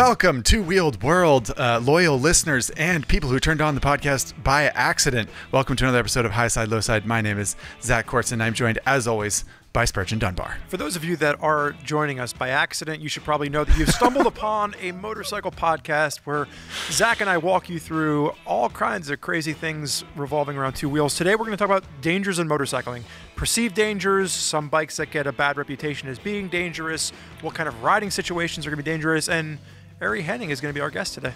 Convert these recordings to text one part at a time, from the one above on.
Welcome to Wheeled World, loyal listeners and people who turned on the podcast by accident. Welcome to another episode of High Side, Low Side. My name is Zach Courts, and I'm joined, as always, by Spurgeon Dunbar. For those of you that are joining us by accident, you should probably know that you've stumbled upon a motorcycle podcast where Zach and I walk you through all kinds of crazy things revolving around two wheels. Today, we're going to talk about dangers in motorcycling, perceived dangers, some bikes that get a bad reputation as being dangerous, what kind of riding situations are going to be dangerous, and Ari Henning is going to be our guest today.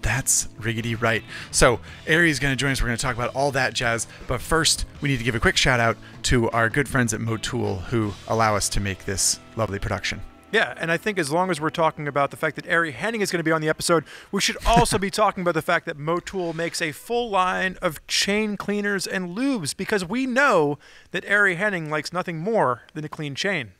That's riggedy right. So Ari's going to join us. We're going to talk about all that jazz. But first, we need to give a quick shout out to our good friends at Motul who allow us to make this lovely production. Yeah, and I think as long as we're talking about the fact that Ari Henning is going to be on the episode, we should also be talking about the fact that Motul makes a full line of chain cleaners and lubes because we know that Ari Henning likes nothing more than a clean chain.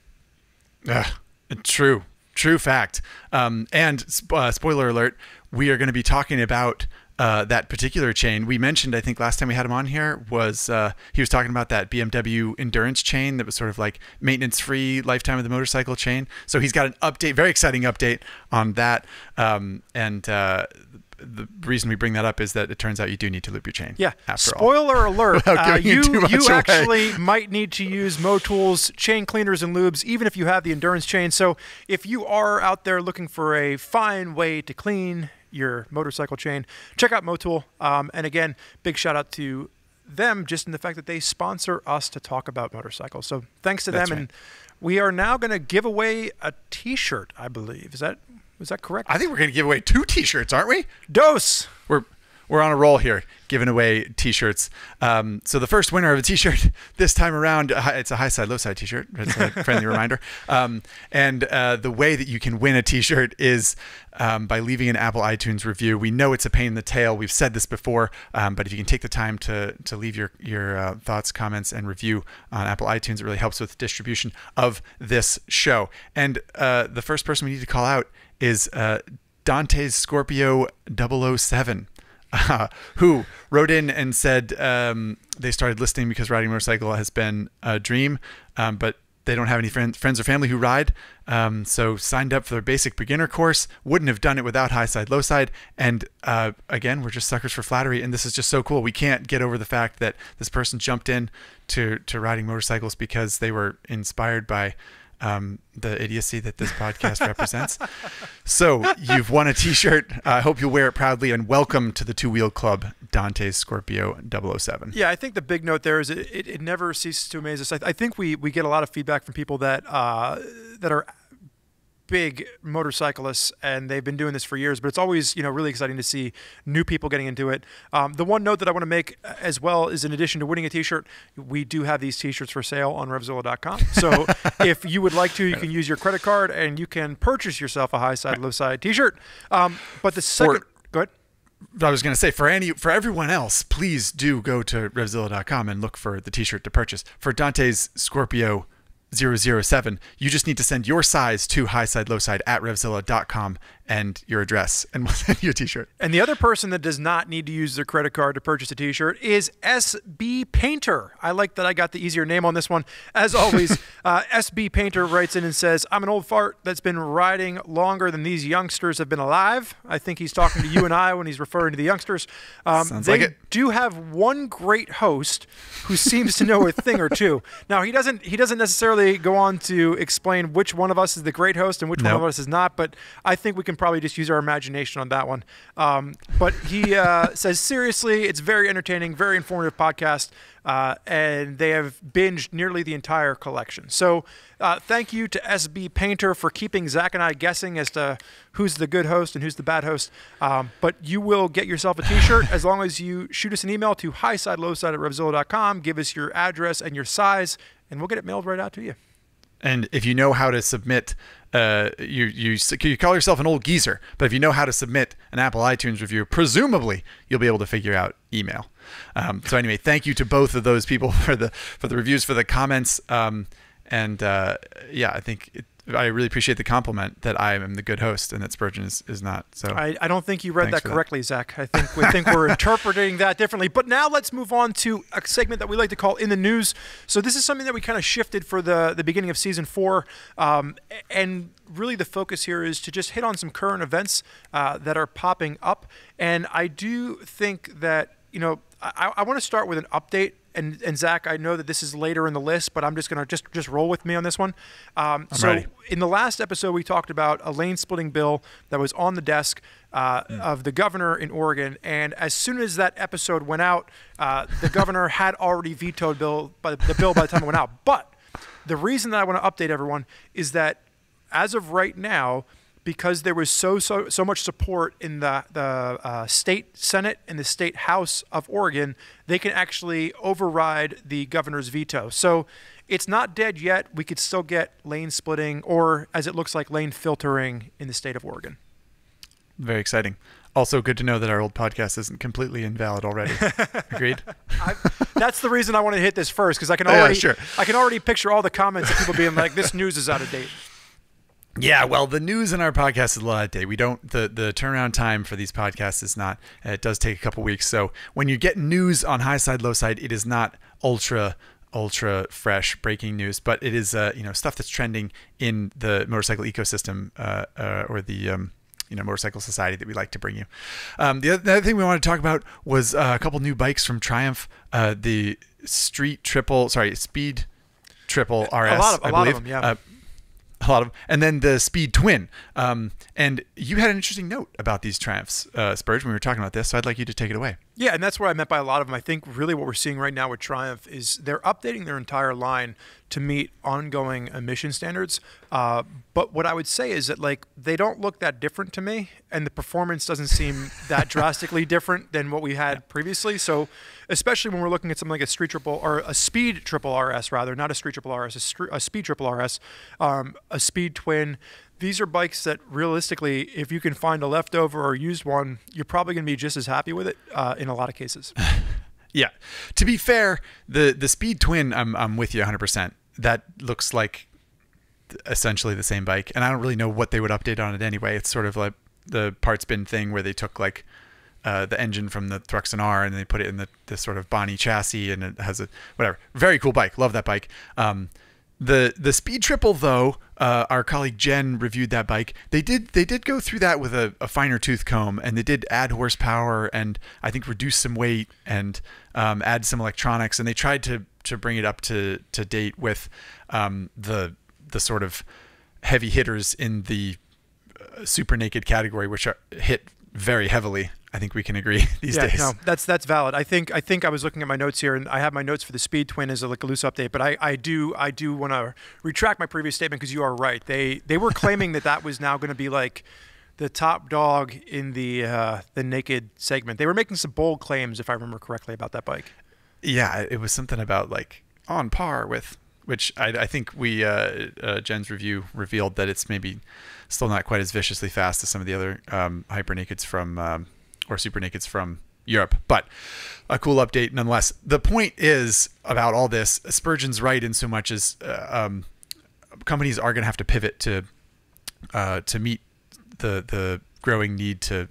True. True fact. And spoiler alert, we are going to be talking about that particular chain. We mentioned, I think last time we had him on here, was he was talking about that BMW endurance chain that was sort of like maintenance-free lifetime of the motorcycle chain. So he's got an update, very exciting update on that. The reason we bring that up is that it turns out you do need to loop your chain. Yeah. After spoiler all. Alert. you actually might need to use Motul's chain cleaners and lubes, even if you have the endurance chain. So if you are out there looking for a fine way to clean your motorcycle chain, check out Motul. And again, big shout out to them just in the fact that they sponsor us to talk about motorcycles. So thanks to them. Right. And we are now going to give away a t-shirt, I believe. Is that correct? I think we're going to give away two t-shirts, aren't we? Dose! We're on a roll here, giving away t-shirts. So the first winner of a t-shirt this time around, it's a High Side, Low Side t-shirt. It's a friendly reminder. And the way that you can win a t-shirt is by leaving an Apple iTunes review. We know it's a pain in the tail. We've said this before, but if you can take the time to leave your thoughts, comments, and review on Apple iTunes, it really helps with the distribution of this show. And the first person we need to call out is Dante's Scorpio 007. Who wrote in and said they started listening because riding a motorcycle has been a dream, but they don't have any friends or family who ride, so signed up for their basic beginner course, wouldn't have done it without High Side, Low Side, and again, we're just suckers for flattery, and this is just so cool. We can't get over the fact that this person jumped in to riding motorcycles because they were inspired by the idiocy that this podcast represents. So you've won a t-shirt. I hope you'll wear it proudly, and welcome to the two-wheel club, Dante's Scorpio 007. Yeah, I think the big note there is it never ceases to amaze us. I think we get a lot of feedback from people that that are big motorcyclists and they've been doing this for years, but it's always, you know, really exciting to see new people getting into it. The one note that I want to make as well is in addition to winning a t-shirt, we do have these t-shirts for sale on Revzilla.com. So if you would like to, you can use your credit card and you can purchase yourself a High Side, Low Side t-shirt. But the second, go ahead. I was going to say for everyone else, please do go to Revzilla.com and look for the t-shirt to purchase. For Dante's Scorpio 007, you just need to send your size to highsidelowside@revzilla.com and your address, and we'll send you a t-shirt. And the other person that does not need to use their credit card to purchase a t-shirt is S.B. Painter. I like that I got the easier name on this one. As always, S.B. Painter writes in and says, I'm an old fart that's been riding longer than these youngsters have been alive. I think he's talking to you and I when he's referring to the youngsters. They do have one great host who seems to know a thing or two. Now, he doesn't necessarily go on to explain which one of us is the great host and which one of us is not, but I think we can probably just use our imagination on that one. But he says, seriously, it's very entertaining, very informative podcast, and they have binged nearly the entire collection. So thank you to S.B. Painter for keeping Zach and I guessing as to who's the good host and who's the bad host. But you will get yourself a t-shirt as long as you shoot us an email to highsidelowside@revzilla.com, give us your address and your size, and we'll get it mailed right out to you. And if you know how to submit, you call yourself an old geezer, but if you know how to submit an Apple iTunes review, presumably you'll be able to figure out email. So anyway, thank you to both of those people for the reviews, for the comments, and yeah, I think I really appreciate the compliment that I am the good host and that Spurgeon is not. So I don't think you read that correctly, Zach. I think we're interpreting that differently. But now let's move on to a segment that we like to call In the News. So this is something that we kind of shifted for the beginning of season 4. And really the focus here is to just hit on some current events that are popping up. And I do think that, you know, I want to start with an update. And Zach, I know that this is later in the list, but I'm just going to just roll with me on this one. So ready. In the last episode, we talked about a lane-splitting bill that was on the desk of the governor in Oregon. And as soon as that episode went out, the governor had already vetoed the bill by the time it went out. But the reason that I want to update everyone is that as of right now, because there was so much support in the state Senate and the state House of Oregon, they can actually override the governor's veto. So it's not dead yet. We could still get lane splitting, or as it looks like, lane filtering in the state of Oregon. Very exciting. Also good to know that our old podcast isn't completely invalid already. Agreed? That's the reason I wanted to hit this first, because I can already I can already picture all the comments of people being like, this news is out of date. Yeah, well, the news in our podcast is a lot of day. We don't the turnaround time for these podcasts is not. It does take a couple weeks. So when you get news on High Side, Low Side, it is not ultra fresh breaking news, but it is you know, stuff that's trending in the motorcycle ecosystem or the you know, motorcycle society that we like to bring you. The other thing we wanted to talk about was a couple new bikes from Triumph, the Speed Triple RS. A lot of them, yeah. And then the Speed Twin. And you had an interesting note about these Triumphs, Spurge, when we were talking about this, so I'd like you to take it away. Yeah, and that's what I meant by a lot of them. I think really what we're seeing right now with Triumph is they're updating their entire line to meet ongoing emission standards. But what I would say is that, like, they don't look that different to me, and the performance doesn't seem that drastically different than what we had previously. So especially when we're looking at something like a Street Triple, or a Speed Triple RS rather, not a Street Triple RS, a Speed Triple RS, a Speed Twin. These are bikes that realistically, if you can find a leftover or used one, you're probably going to be just as happy with it in a lot of cases. Yeah. To be fair, the Speed Twin, I'm with you 100%. That looks like essentially the same bike, and I don't really know what they would update on it anyway. It's sort of like the parts bin thing where they took like the engine from the Thruxton R and they put it in this sort of Bonnie chassis, and it has a whatever. Very cool bike. Love that bike. The Speed Triple, though, our colleague Jen reviewed that bike. They did go through that with a finer tooth comb, and they did add horsepower and I think reduce some weight and add some electronics, and they tried to bring it up to date with the sort of heavy hitters in the super naked category, which are hit very heavily. I think we can agree these days. No, that's valid. I think I was looking at my notes here, and I have my notes for the Speed Twin as a loose update, but I do want to retract my previous statement, because you are right. They were claiming that was now going to be like the top dog in the naked segment. They were making some bold claims, if I remember correctly, about that bike. Yeah, it was something about like on par with, which I think we Jen's review revealed that it's maybe still not quite as viciously fast as some of the other hyper nakeds from. Or super nakeds from Europe, but a cool update nonetheless. The point is about all this, Spurgeon's right in so much as companies are going to have to pivot to meet the growing need to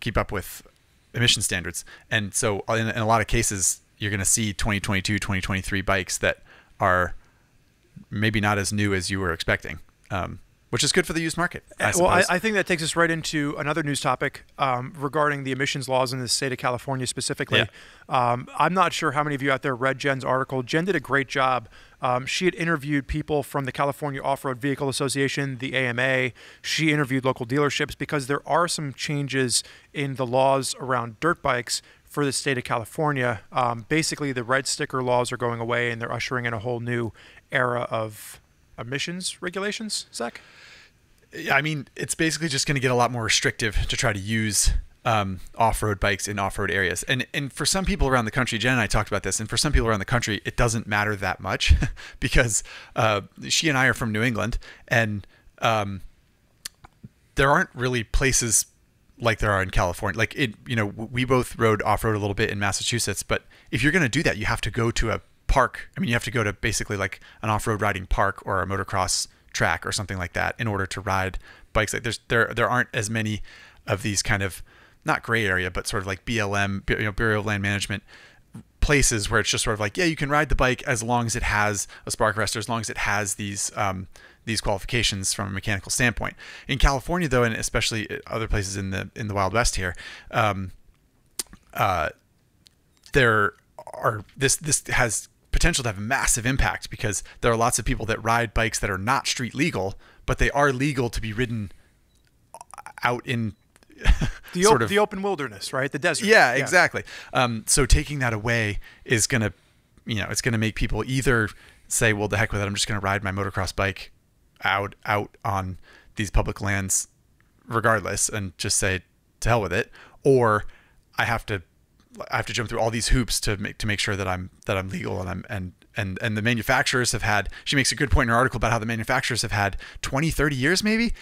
keep up with emission standards. And so in a lot of cases, you're going to see 2022, 2023 bikes that are maybe not as new as you were expecting. Which is good for the used market, I suppose. Well, I think that takes us right into another news topic regarding the emissions laws in the state of California specifically. Yeah. I'm not sure how many of you out there read Jen's article. Jen did a great job. She had interviewed people from the California Off-Road Vehicle Association, the AMA. She interviewed local dealerships, because there are some changes in the laws around dirt bikes for the state of California. Basically, the red sticker laws are going away, and they're ushering in a whole new era of emissions regulations, Zach? I mean, it's basically just going to get a lot more restrictive to try to use off-road bikes in off-road areas. And for some people around the country, Jen and I talked about this, and for some people around the country, it doesn't matter that much because she and I are from New England, and there aren't really places like there are in California. Like, you know, we both rode off-road a little bit in Massachusetts, but if you're going to do that, you have to go to a park. I mean, you have to go to basically like an off-road riding park or a motocross track or something like that in order to ride bikes. Like there aren't as many of these kind of, not gray area, but sort of like BLM, you know, Bureau of Land Management places where it's just sort of like, yeah, you can ride the bike as long as it has a spark arrestor, as long as it has these qualifications from a mechanical standpoint. In California though, and especially other places in the Wild West here, there are, this has potential to have a massive impact because there are lots of people that ride bikes that are not street legal, but they are legal to be ridden out in the sort of the open wilderness, right? The desert. Yeah, yeah. Exactly. So taking that away is going to, you know, it's going to make people either say, well, the heck with it, I'm just going to ride my motocross bike out on these public lands regardless and just say to hell with it, or I have to jump through all these hoops to make sure that I'm legal, and and the manufacturers have had, she makes a good point in her article about how the manufacturers have had 20, 30 years maybe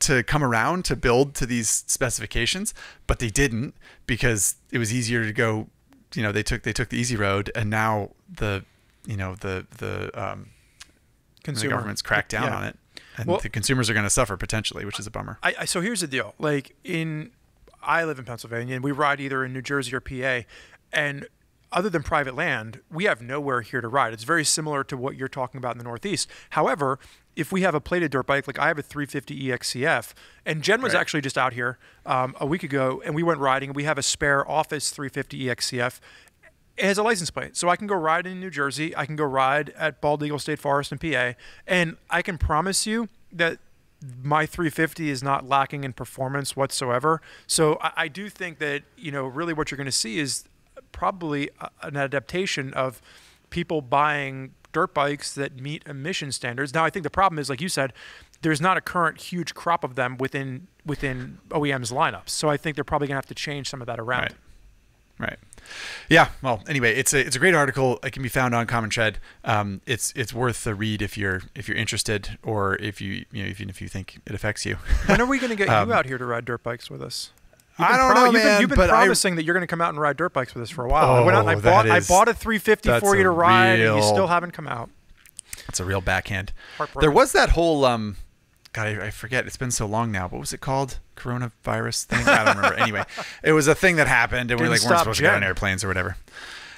to come around to build to these specifications, but they didn't because it was easier to go, you know, they took the easy road, and now the, you know, the consumer, the government's cracked down on it, and the consumers are going to suffer potentially, which is a bummer. So here's the deal. Like I live in Pennsylvania, and we ride either in New Jersey or PA, and other than private land, we have nowhere here to ride. It's very similar to what you're talking about in the Northeast. However, if we have a plated dirt bike, like I have a 350 EXCF, and Jen was actually just out here a week ago, and we went riding, and we have a spare office 350 EXCF. It has a license plate, so I can go ride in New Jersey. I can go ride at Bald Eagle State Forest in PA, and I can promise you that my 350 is not lacking in performance whatsoever. So I do think that, you know, really what you're going to see is probably an adaptation of people buying dirt bikes that meet emission standards. Now, I think the problem is, like you said, there's not a current huge crop of them within OEM's lineups. So I think they're probably going to have to change some of that around. Right. Yeah. Well, anyway, it's a great article. It can be found on Common Tread. It's worth a read if you're interested, or if you think it affects you. When are we going to get you out here to ride dirt bikes with us? I don't know, man. You've been promising that you're going to come out and ride dirt bikes with us for a while. Oh, I bought a 350 for you to ride, and you still haven't come out. It's a real backhand. There was that whole God, I forget. It's been so long now. What was it called? Coronavirus thing? I don't remember. Anyway, it was a thing that happened, and we weren't supposed to get on airplanes or whatever.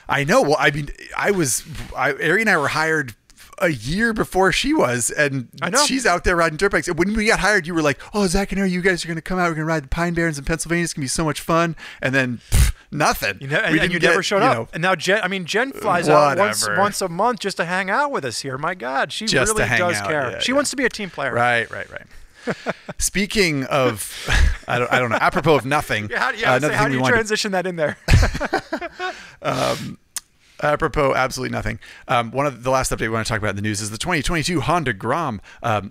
I know. Well, I mean, Ari and I were hired a year before she was, and she's out there riding dirt bikes. When we got hired, you were like, "Oh, Zach and Ari, you guys are going to come out. We're going to ride the Pine Barrens in Pennsylvania. It's going to be so much fun." And then nothing. You know, and you never showed up. And now Jen flies out once a month just to hang out with us here. My God, she just really does care. Yeah, she wants to be a team player. Right. Speaking of, I don't know. Apropos of nothing. How do you transition that in there? Apropos, absolutely nothing. One of the last update we want to talk about in the news is the 2022 Honda Grom.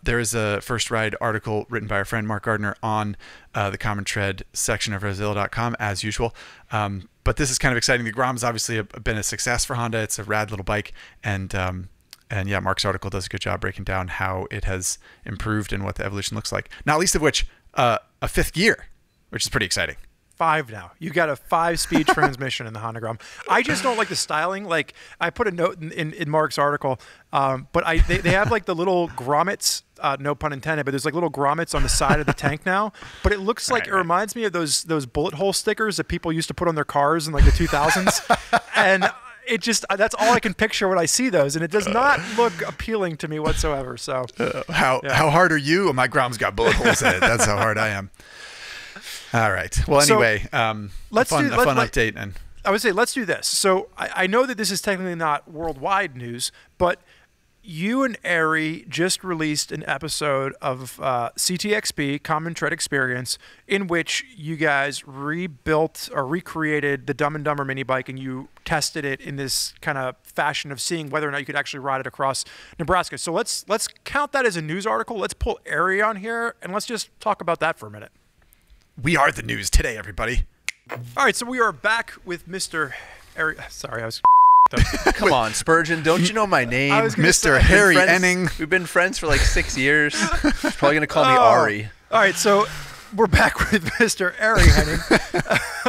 There is a First Ride article written by our friend Mark Gardner on the Common Tread section of Revzilla.com as usual. But this is kind of exciting. The Grom's obviously been a success for Honda. It's a rad little bike, and yeah, Mark's article does a good job breaking down how it has improved and what the evolution looks like. Not least of which, a fifth gear, which is pretty exciting. 5 now. You got a 5-speed transmission in the Honda Grom. I just don't like the styling. Like I put a note in Mark's article, but they have like the little grommets, no pun intended, but there's like little grommets on the side of the tank now. But it looks like it reminds me of those bullet hole stickers that people used to put on their cars in like the 2000s. And it just, that's all I can picture when I see those, and it does not look appealing to me whatsoever. So how hard are you? Oh, my Grom's got bullet holes in it. That's how hard I am. All right. Well, anyway, so a fun update. And I would say let's do this. So I know that this is technically not worldwide news, but you and Ari just released an episode of CTXP, Common Tread Experience, in which you guys rebuilt or recreated the Dumb and Dumber mini bike, and you tested it in this kind of fashion of seeing whether or not you could actually ride it across Nebraska. So let's count that as a news article. Let's pull Ari on here, and let's just talk about that for a minute. We are the news today, everybody. All right, so we are back with Mr. Ari. Sorry, I was. Come on, Spurgeon. Don't you know my name? Mr. Harry Henning. We've been friends for like 6 years. Probably going to call me Ari. All right, so we're back with Mr. Ari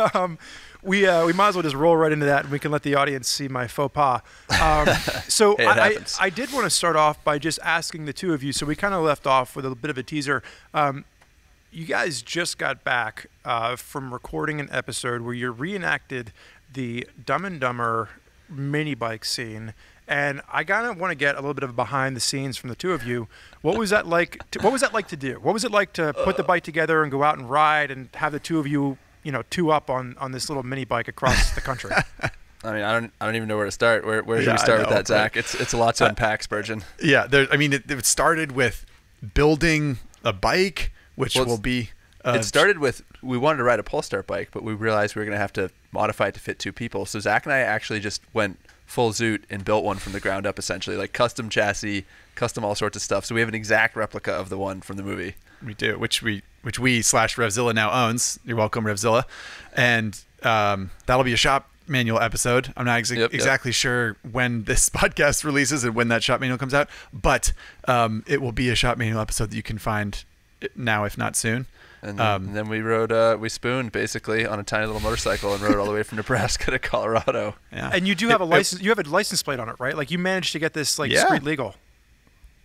Henning. we might as well just roll right into that, and we can let the audience see my faux pas. So hey, I did want to start off by just asking the two of you. So we kind of left off with a bit of a teaser. You guys just got back from recording an episode where you reenacted the Dumb and Dumber mini bike scene. And I kind of want to get a little bit of behind the scenes from the two of you. What was that like? What was that like to do? What was it like to put the bike together and go out and ride and have the two of you, you know, two up on this little mini bike across the country? I mean, I don't even know where to start. Where do we start with that, Zach? It's a lot to unpack, Spurgeon. Yeah, I mean, it started with building a bike, which will be. It started with, we wanted to ride a Polestar bike, but we realized we were going to have to modify it to fit two people. So Zach and I actually just went full zoot and built one from the ground up, essentially, like custom chassis, custom all sorts of stuff. So we have an exact replica of the one from the movie. We do, which we / Revzilla now owns. You're welcome, Revzilla. And that'll be a shop manual episode. I'm not exactly sure when this podcast releases and when that shop manual comes out, but it will be a shop manual episode that you can find now, if not soon. And then we rode, we spooned basically on a tiny little motorcycle and rode all the way from Nebraska to Colorado. Yeah. And you do have a license. You have a license plate on it, right? Like you managed to get this, like, street legal.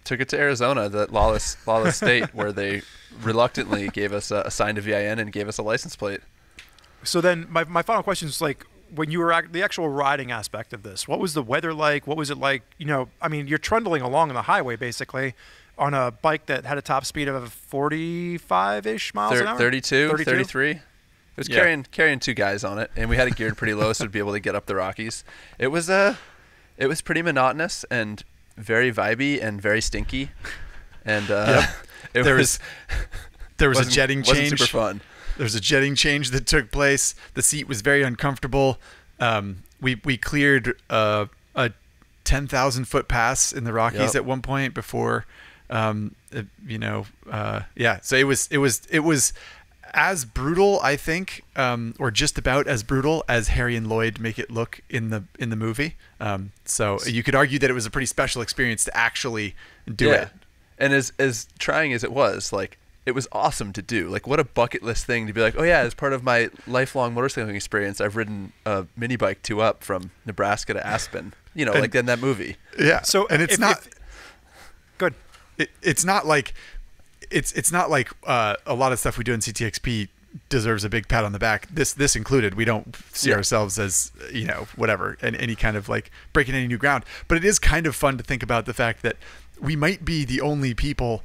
Took it to Arizona, that lawless state, where they reluctantly gave us assigned a VIN and gave us a license plate. So then my final question is, like, when you were the actual riding aspect of this, what was the weather like? What was it like? You know, I mean, you're trundling along on the highway basically, on a bike that had a top speed of 45-ish miles an hour? 32, 33. It was carrying two guys on it, and we had it geared pretty low, so we'd be able to get up the Rockies. It was pretty monotonous and very vibey and very stinky, and there was a jetting change. Wasn't super fun. There was a jetting change that took place. The seat was very uncomfortable. We cleared a 10,000-foot pass in the Rockies at one point before. So it was as brutal, I think, or just about as brutal as Harry and Lloyd make it look in the movie. So you could argue that it was a pretty special experience to actually do it. And as trying as it was, like, it was awesome to do. Like, what a bucket list thing to be like, oh yeah, as part of my lifelong motorcycling experience, I've ridden a mini bike 2-up from Nebraska to Aspen, you know, and, like in that movie. Yeah. So, and it's good. It's not like a lot of stuff we do in CTXP deserves a big pat on the back. This included. We don't see ourselves as, you know, whatever, and any kind of like breaking any new ground. But it is kind of fun to think about the fact that we might be the only people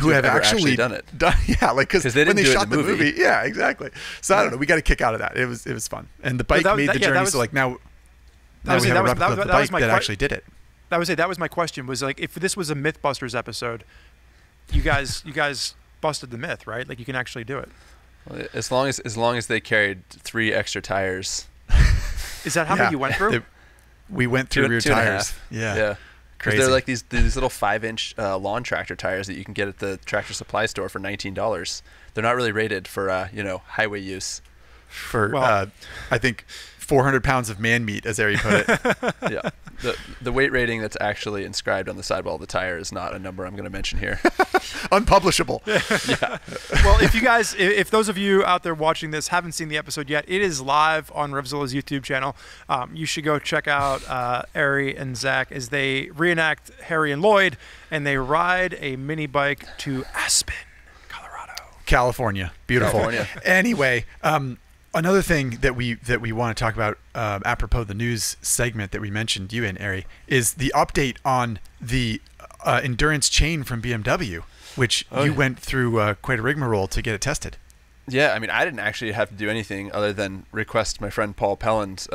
who have actually done it. Because when they shot the movie. Yeah, exactly. So I don't know. We got a kick out of that. It was fun, and the bike made the journey. So like now we have a replica of the bike that actually did it. I would say that was my question, was like, if this was a Mythbusters episode, you guys busted the myth, right? Like, you can actually do it. Well, as long as they carried 3 extra tires. Is that how many you went through? We went through rear tires. Yeah. Crazy. They're like these little 5-inch lawn tractor tires that you can get at the tractor supply store for $19. They're not really rated for highway use. For I think 400 pounds of man meat, as Ari put it. Yeah, the weight rating that's actually inscribed on the sidewall of the tire is not a number I'm going to mention here. Unpublishable. Yeah. Well, if those of you out there watching this haven't seen the episode yet, it is live on Revzilla's YouTube channel. You should go check out Ari and Zach as they reenact Harry and Lloyd, and they ride a mini bike to Aspen, Colorado. California, beautiful. California. Anyway. Another thing that we want to talk about, apropos the news segment that we mentioned you in, Ari, is the update on the endurance chain from BMW, which you went through quite a rigmarole to get it tested. Yeah, I mean, I didn't actually have to do anything other than request my friend Paul Pelland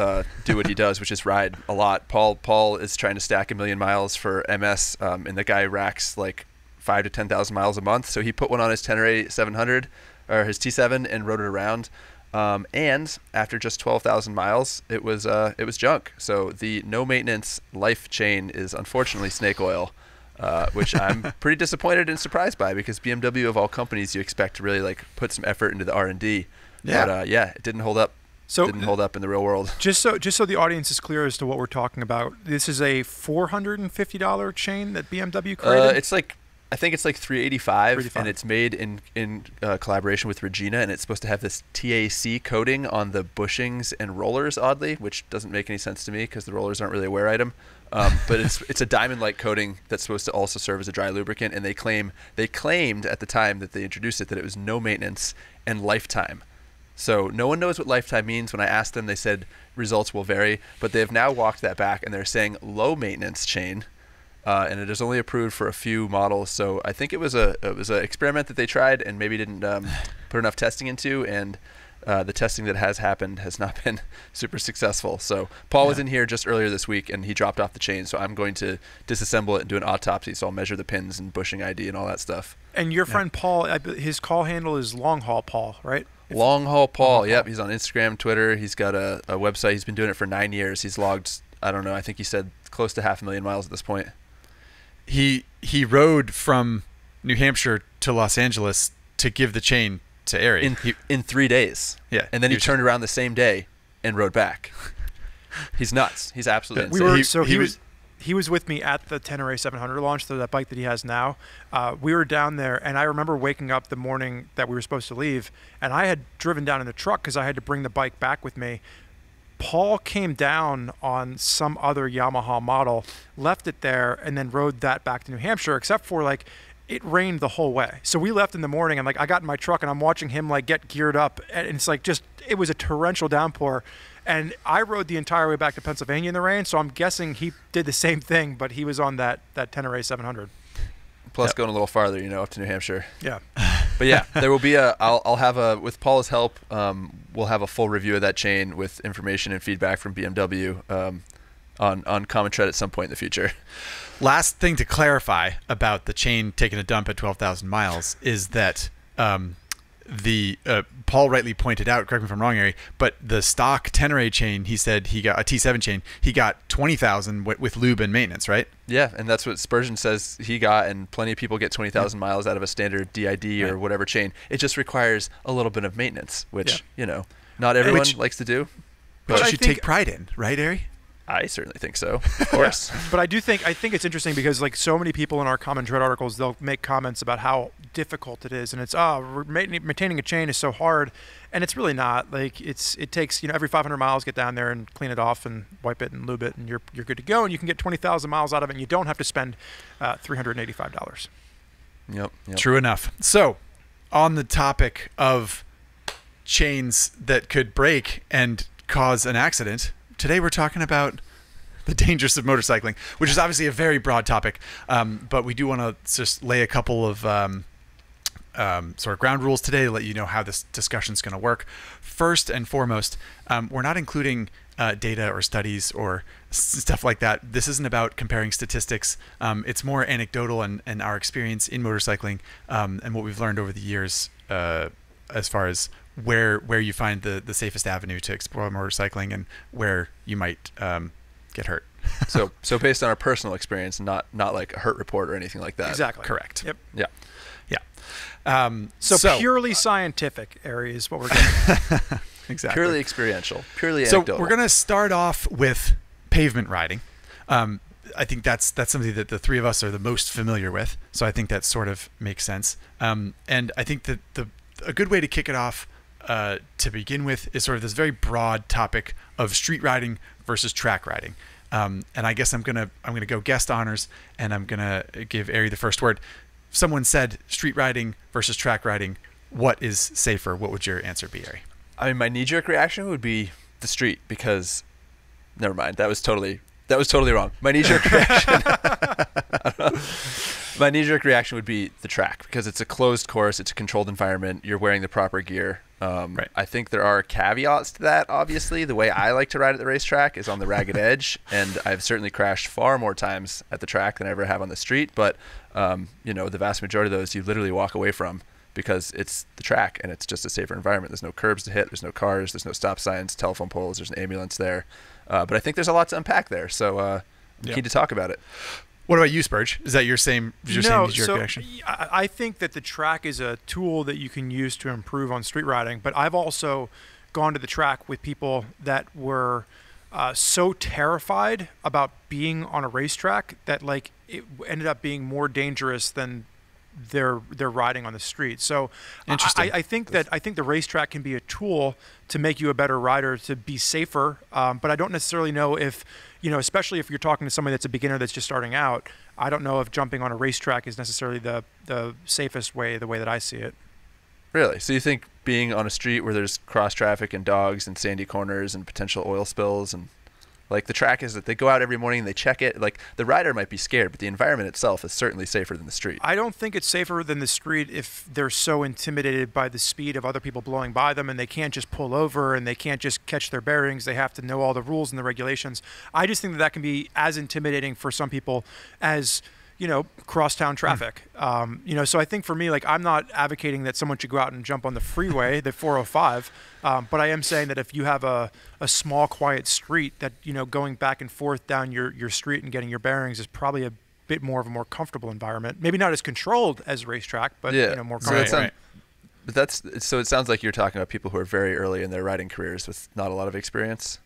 do what he does, which is ride a lot. Paul is trying to stack a million miles for MS, and the guy racks like 5,000 to 10,000 miles a month. So he put one on his Tenere 700 or his T7 and rode it around. And after just 12,000 miles, it was junk. So the no maintenance life chain is unfortunately snake oil, which I'm pretty disappointed and surprised by, because BMW of all companies you expect to really like put some effort into the R&D. Yeah. But it didn't hold up. So didn't hold up in the real world. Just so the audience is clear as to what we're talking about, this is a $450 chain that BMW created. It's like I think it's like 385, and it's made in collaboration with Regina, and it's supposed to have this TAC coating on the bushings and rollers, oddly, which doesn't make any sense to me because the rollers aren't really a wear item. But it's a diamond-like coating that's supposed to also serve as a dry lubricant, and they claimed at the time that they introduced it that it was no maintenance and lifetime. So no one knows what lifetime means. When I asked them, they said results will vary, but they have now walked that back, and they're saying low maintenance chain. And it is only approved for a few models, so I think it was an experiment that they tried and maybe didn't put enough testing into, and the testing that has happened has not been super successful. So Paul was in here just earlier this week, and he dropped off the chain, so I'm going to disassemble it and do an autopsy, so I'll measure the pins and bushing ID and all that stuff. And your friend Paul, his call handle is Long Haul Paul, right? Long Haul Paul, yep. He's on Instagram, Twitter. He's got a website. He's been doing it for 9 years. He's logged, I don't know, I think he said close to 500,000 miles at this point. He rode from New Hampshire to Los Angeles to give the chain to Ari in 3 days. Yeah, and then he turned around the same day and rode back. He's nuts. He's absolutely insane. He was with me at the Tenere 700 launch, so that bike that he has now. We were down there, and I remember waking up the morning that we were supposed to leave, and I had driven down in the truck because I had to bring the bike back with me. Paul came down on some other Yamaha model, left it there, and then rode that back to New Hampshire, except for, like, it rained the whole way. So we left in the morning, and, like, I got in my truck, and I'm watching him, like, get geared up, and it's, like, just – it was a torrential downpour. And I rode the entire way back to Pennsylvania in the rain, so I'm guessing he did the same thing, but he was on that Tenere 700. Plus going a little farther, you know, up to New Hampshire. Yeah. But yeah, there will be I'll have with Paul's help, we'll have a full review of that chain with information and feedback from BMW on Common Tread at some point in the future. Last thing to clarify about the chain taking a dump at 12,000 miles is that Paul rightly pointed out, correct me if I'm wrong, Ari, but the stock Tenere chain, he said he got a T7 chain, he got 20,000 with lube and maintenance, right? Yeah, and that's what Spurgeon says he got, and plenty of people get 20,000 miles out of a standard DID or whatever chain. It just requires a little bit of maintenance, which, you know, not everyone likes to do. But you should take pride in, right, Ari? I certainly think so, of course. But I think it's interesting because, like, so many people in our Common Tread articles, they'll make comments about how difficult it is, and it's maintaining a chain is so hard, and it's really not. Like, it takes, you know, every 500 miles, get down there and clean it off and wipe it and lube it, and you're good to go, and you can get 20,000 miles out of it, and you don't have to spend $385. Yep. True enough. So, on the topic of chains that could break and cause an accident. Today we're talking about the dangers of motorcycling, which is obviously a very broad topic, but we do want to just lay a couple of sort of ground rules today to let you know how this discussion is going to work. First and foremost, we're not including data or studies or stuff like that. This isn't about comparing statistics. It's more anecdotal and our experience in motorcycling and what we've learned over the years as far as where you find the safest avenue to explore motorcycling and where you might get hurt. so based on our personal experience, not like a hurt report or anything like that. Exactly. Correct. Yep. Yeah. So purely scientific, Ari, is what we're getting. Exactly. Purely experiential. Purely anecdotal. So we're gonna start off with pavement riding. I think that's something that the three of us are the most familiar with. So I think that sort of makes sense. And I think that a good way to kick it off to begin with is sort of this very broad topic of street riding versus track riding, and I guess I'm gonna go guest honors, and I'm gonna give Ari the first word. Someone said street riding versus track riding. What is safer? What would your answer be, Ari? I mean, my knee-jerk reaction would be the street because, never mind. That was totally wrong. My knee-jerk reaction. My knee-jerk reaction would be the track because it's a closed course, it's a controlled environment, you're wearing the proper gear. Right. I think there are caveats to that, obviously. The way I like to ride at the racetrack is on the ragged edge, and I've certainly crashed far more times at the track than I ever have on the street. But, you know, the vast majority of those you literally walk away from because it's the track and it's just a safer environment. There's no curbs to hit. There's no cars. There's no stop signs, telephone poles. There's an ambulance there. But I think there's a lot to unpack there. So I'm keen to talk about it. What about you, Spurge? Is that your reaction? I think that the track is a tool that you can use to improve on street riding, but I've also gone to the track with people that were so terrified about being on a racetrack that, like, it ended up being more dangerous than they're riding on the street. So interesting. I think that the racetrack can be a tool to make you a better rider, to be safer. But I don't necessarily know if, you know, especially if you're talking to somebody that's a beginner that's just starting out, I don't know if jumping on a racetrack is necessarily the safest way, the way that I see it. Really? So you think being on a street where there's cross traffic and dogs and sandy corners and potential oil spills and like the track is that they go out every morning and they check it. Like the rider might be scared, but the environment itself is certainly safer than the street. I don't think it's safer than the street if they're so intimidated by the speed of other people blowing by them and they can't just pull over and they can't just catch their bearings. They have to know all the rules and the regulations. I just think that that can be as intimidating for some people as, you know, crosstown traffic. You know, so I think for me, like, I'm not advocating that someone should go out and jump on the freeway, the 405, but I am saying that if you have a small, quiet street, that, you know, going back and forth down your street and getting your bearings is probably a bit more of a more comfortable environment. Maybe not as controlled as racetrack, but, yeah, you know, more comfortable. Right. But that's, so it sounds like you're talking about people who are very early in their riding careers with not a lot of experience.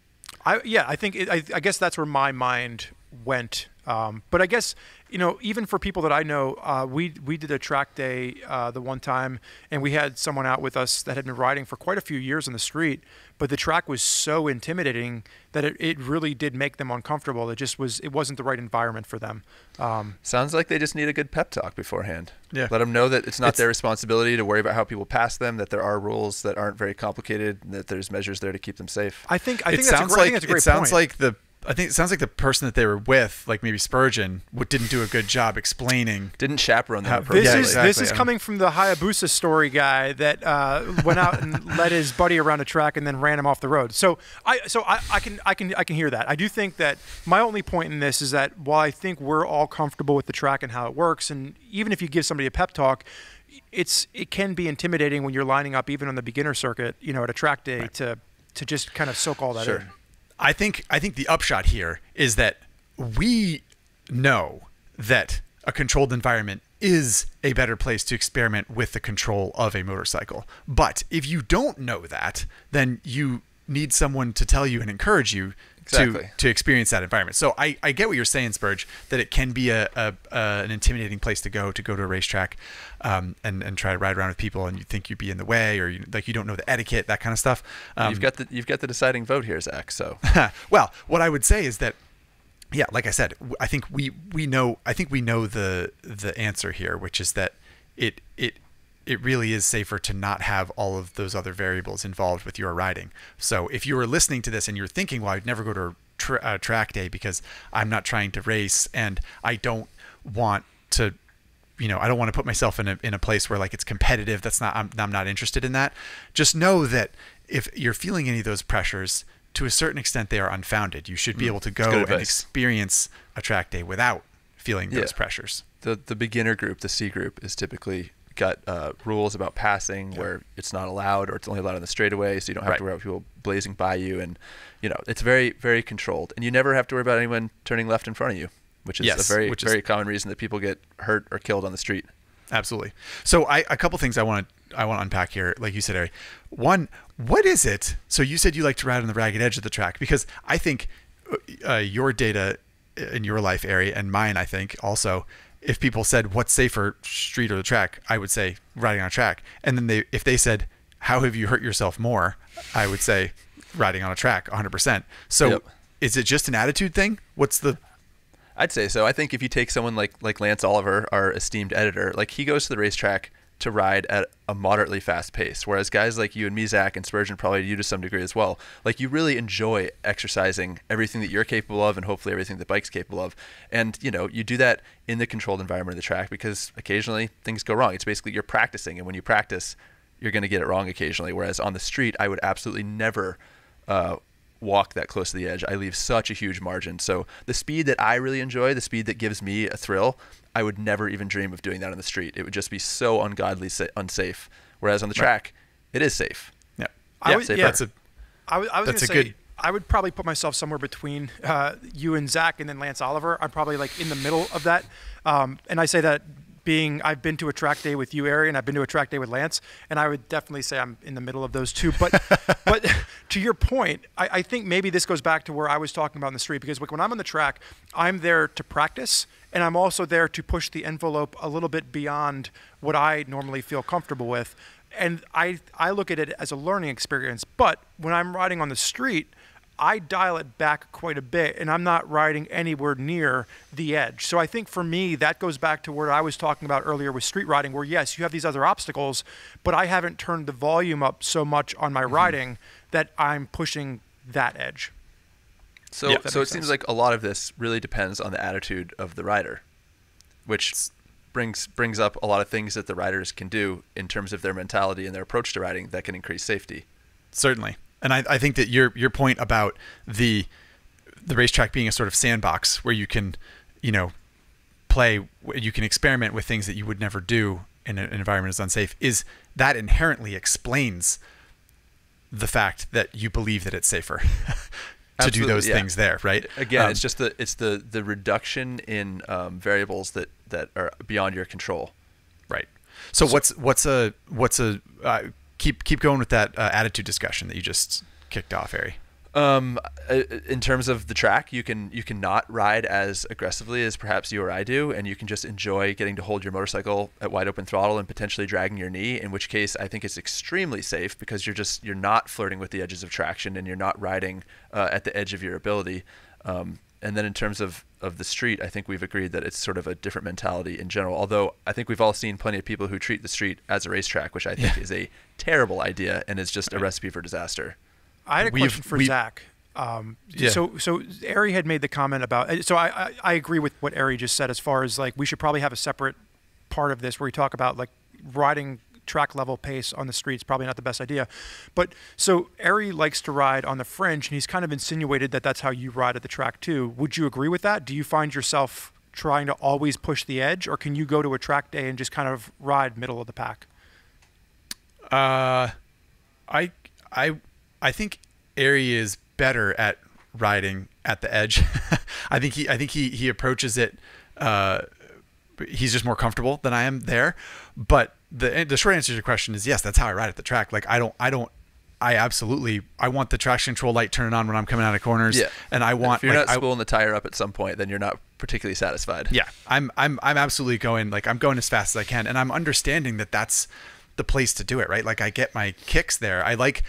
Yeah, I think, I guess that's where my mind went. But I guess, you know, even for people that I know, we did a track day the one time, and we had someone out with us that had been riding for quite a few years on the street, but the track was so intimidating that it really did make them uncomfortable. It just was, it wasn't the right environment for them. Sounds like they just need a good pep talk beforehand. Yeah. Let them know that it's not their responsibility to worry about how people pass them, that there are rules that aren't very complicated, and that there's measures there to keep them safe. I think it sounds like the person that they were with, like maybe Spurgeon, didn't do a good job explaining. Didn't chaperone that person. This is coming from the Hayabusa story guy that went out and led his buddy around a track and then ran him off the road. So I can hear that. I do think that my only point in this is that while I think we're all comfortable with the track and how it works, and even if you give somebody a pep talk, it can be intimidating when you're lining up even on the beginner circuit, you know, at a track day, right, to just kind of soak all that in. I think the upshot here is that we know that a controlled environment is a better place to experiment with the control of a motorcycle. But if you don't know that, then you need someone to tell you and encourage you to experience that environment. So I get what you're saying, Spurge, that it can be an intimidating place to go to a racetrack and try to ride around with people, and you think you'd be in the way, or you don't know the etiquette, that kind of stuff. You've got the deciding vote here, Zach. So well, what I would say is that, yeah, like I said, I think we know the answer here, which is that it really is safer to not have all of those other variables involved with your riding. So if you were listening to this and you're thinking, well, I'd never go to a track day because I'm not trying to race and I don't want to, you know, I don't want to put myself in a place where like it's competitive. That's not, I'm not interested in that. Just know that if you're feeling any of those pressures, to a certain extent, they are unfounded. You should be able to go and experience a track day without feeling those pressures. The beginner group, the C group, is typically got rules about passing where it's not allowed, or it's only allowed on the straightaway, so you don't have to worry about people blazing by you, and you know, it's very, very controlled, and you never have to worry about anyone turning left in front of you, which is a very common reason that people get hurt or killed on the street. Absolutely. So a couple things I want to unpack here, like you said, Ari. One, what is it? So you said you like to ride on the ragged edge of the track, because I think your data in your life, Ari, and mine, I think also, if people said, what's safer, street or the track, I would say riding on a track. And then if they said, how have you hurt yourself more, I would say riding on a track 100%. So is it just an attitude thing? I'd say so. I think if you take someone like Lance Oliver, our esteemed editor, like he goes to the racetrack to ride at a moderately fast pace, whereas guys like you and me, Zach, and Spurgeon, probably you to some degree as well, like you really enjoy exercising everything that you're capable of and hopefully everything the bike's capable of. And, you know, you do that in the controlled environment of the track because occasionally things go wrong. It's basically you're practicing, and when you practice, you're going to get it wrong occasionally, whereas on the street, I would absolutely never walk that close to the edge. I leave such a huge margin. So the speed that I really enjoy, the speed that gives me a thrill, I would never even dream of doing that on the street. It would just be so ungodly unsafe. Whereas on the track, it is safe. Yeah, I would probably put myself somewhere between you and Zach, and then Lance Oliver. I'm probably like in the middle of that, and I say that being I've been to a track day with you, Ari, and I've been to a track day with Lance, and I would definitely say I'm in the middle of those two. But but to your point, I think maybe this goes back to where I was talking about in the street, because when I'm on the track, I'm there to practice, And I'm also there to push the envelope a little bit beyond what I normally feel comfortable with. And I look at it as a learning experience. But when I'm riding on the street, I dial it back quite a bit, and I'm not riding anywhere near the edge. So I think for me, that goes back to where I was talking about earlier with street riding, where yes, you have these other obstacles, but I haven't turned the volume up so much on my riding that I'm pushing that edge. So, yeah, so it seems like a lot of this really depends on the attitude of the rider, which brings up a lot of things that the riders can do in terms of their mentality and their approach to riding that can increase safety. Certainly. And I think that your point about the racetrack being a sort of sandbox where you can, play, you can experiment with things that you would never do in an environment that's unsafe, is that inherently explains the fact that you believe that it's safer to do those things there, right? Again, it's just the reduction in variables that are beyond your control, right? So keep going with that attitude discussion that you just kicked off, Ari. In terms of the track, you can not ride as aggressively as perhaps you or I do, and you can just enjoy getting to hold your motorcycle at wide open throttle and potentially dragging your knee. In which case, I think it's extremely safe because you're not flirting with the edges of traction and you're not riding at the edge of your ability. And then in terms of the street, I think we've agreed that it's sort of a different mentality in general, although I think we've all seen plenty of people who treat the street as a racetrack, which I think is a terrible idea and is just a recipe for disaster. I had a question for Zach. So Ari had made the comment about, I agree with what Ari just said as far as like we should probably have a separate part of this where we talk about like riding track level pace on the street's probably not the best idea. But so Ari likes to ride on the fringe, and he's kind of insinuated that that's how you ride at the track too. Would you agree with that? Do you find yourself trying to always push the edge, or can you go to a track day and just kind of ride middle of the pack? I think Ari is better at riding at the edge. I think he approaches it. He's just more comfortable than I am there, but the short answer to your question is yes, that's how I ride at the track. Like I want the traction control light turning on when I'm coming out of corners. Yeah. And I want, and if you're not spooling the tire up at some point, then you're not particularly satisfied. Yeah. I'm absolutely going, like I'm going as fast as I can, and I'm understanding that that's the place to do it, right? Like I get my kicks there. I like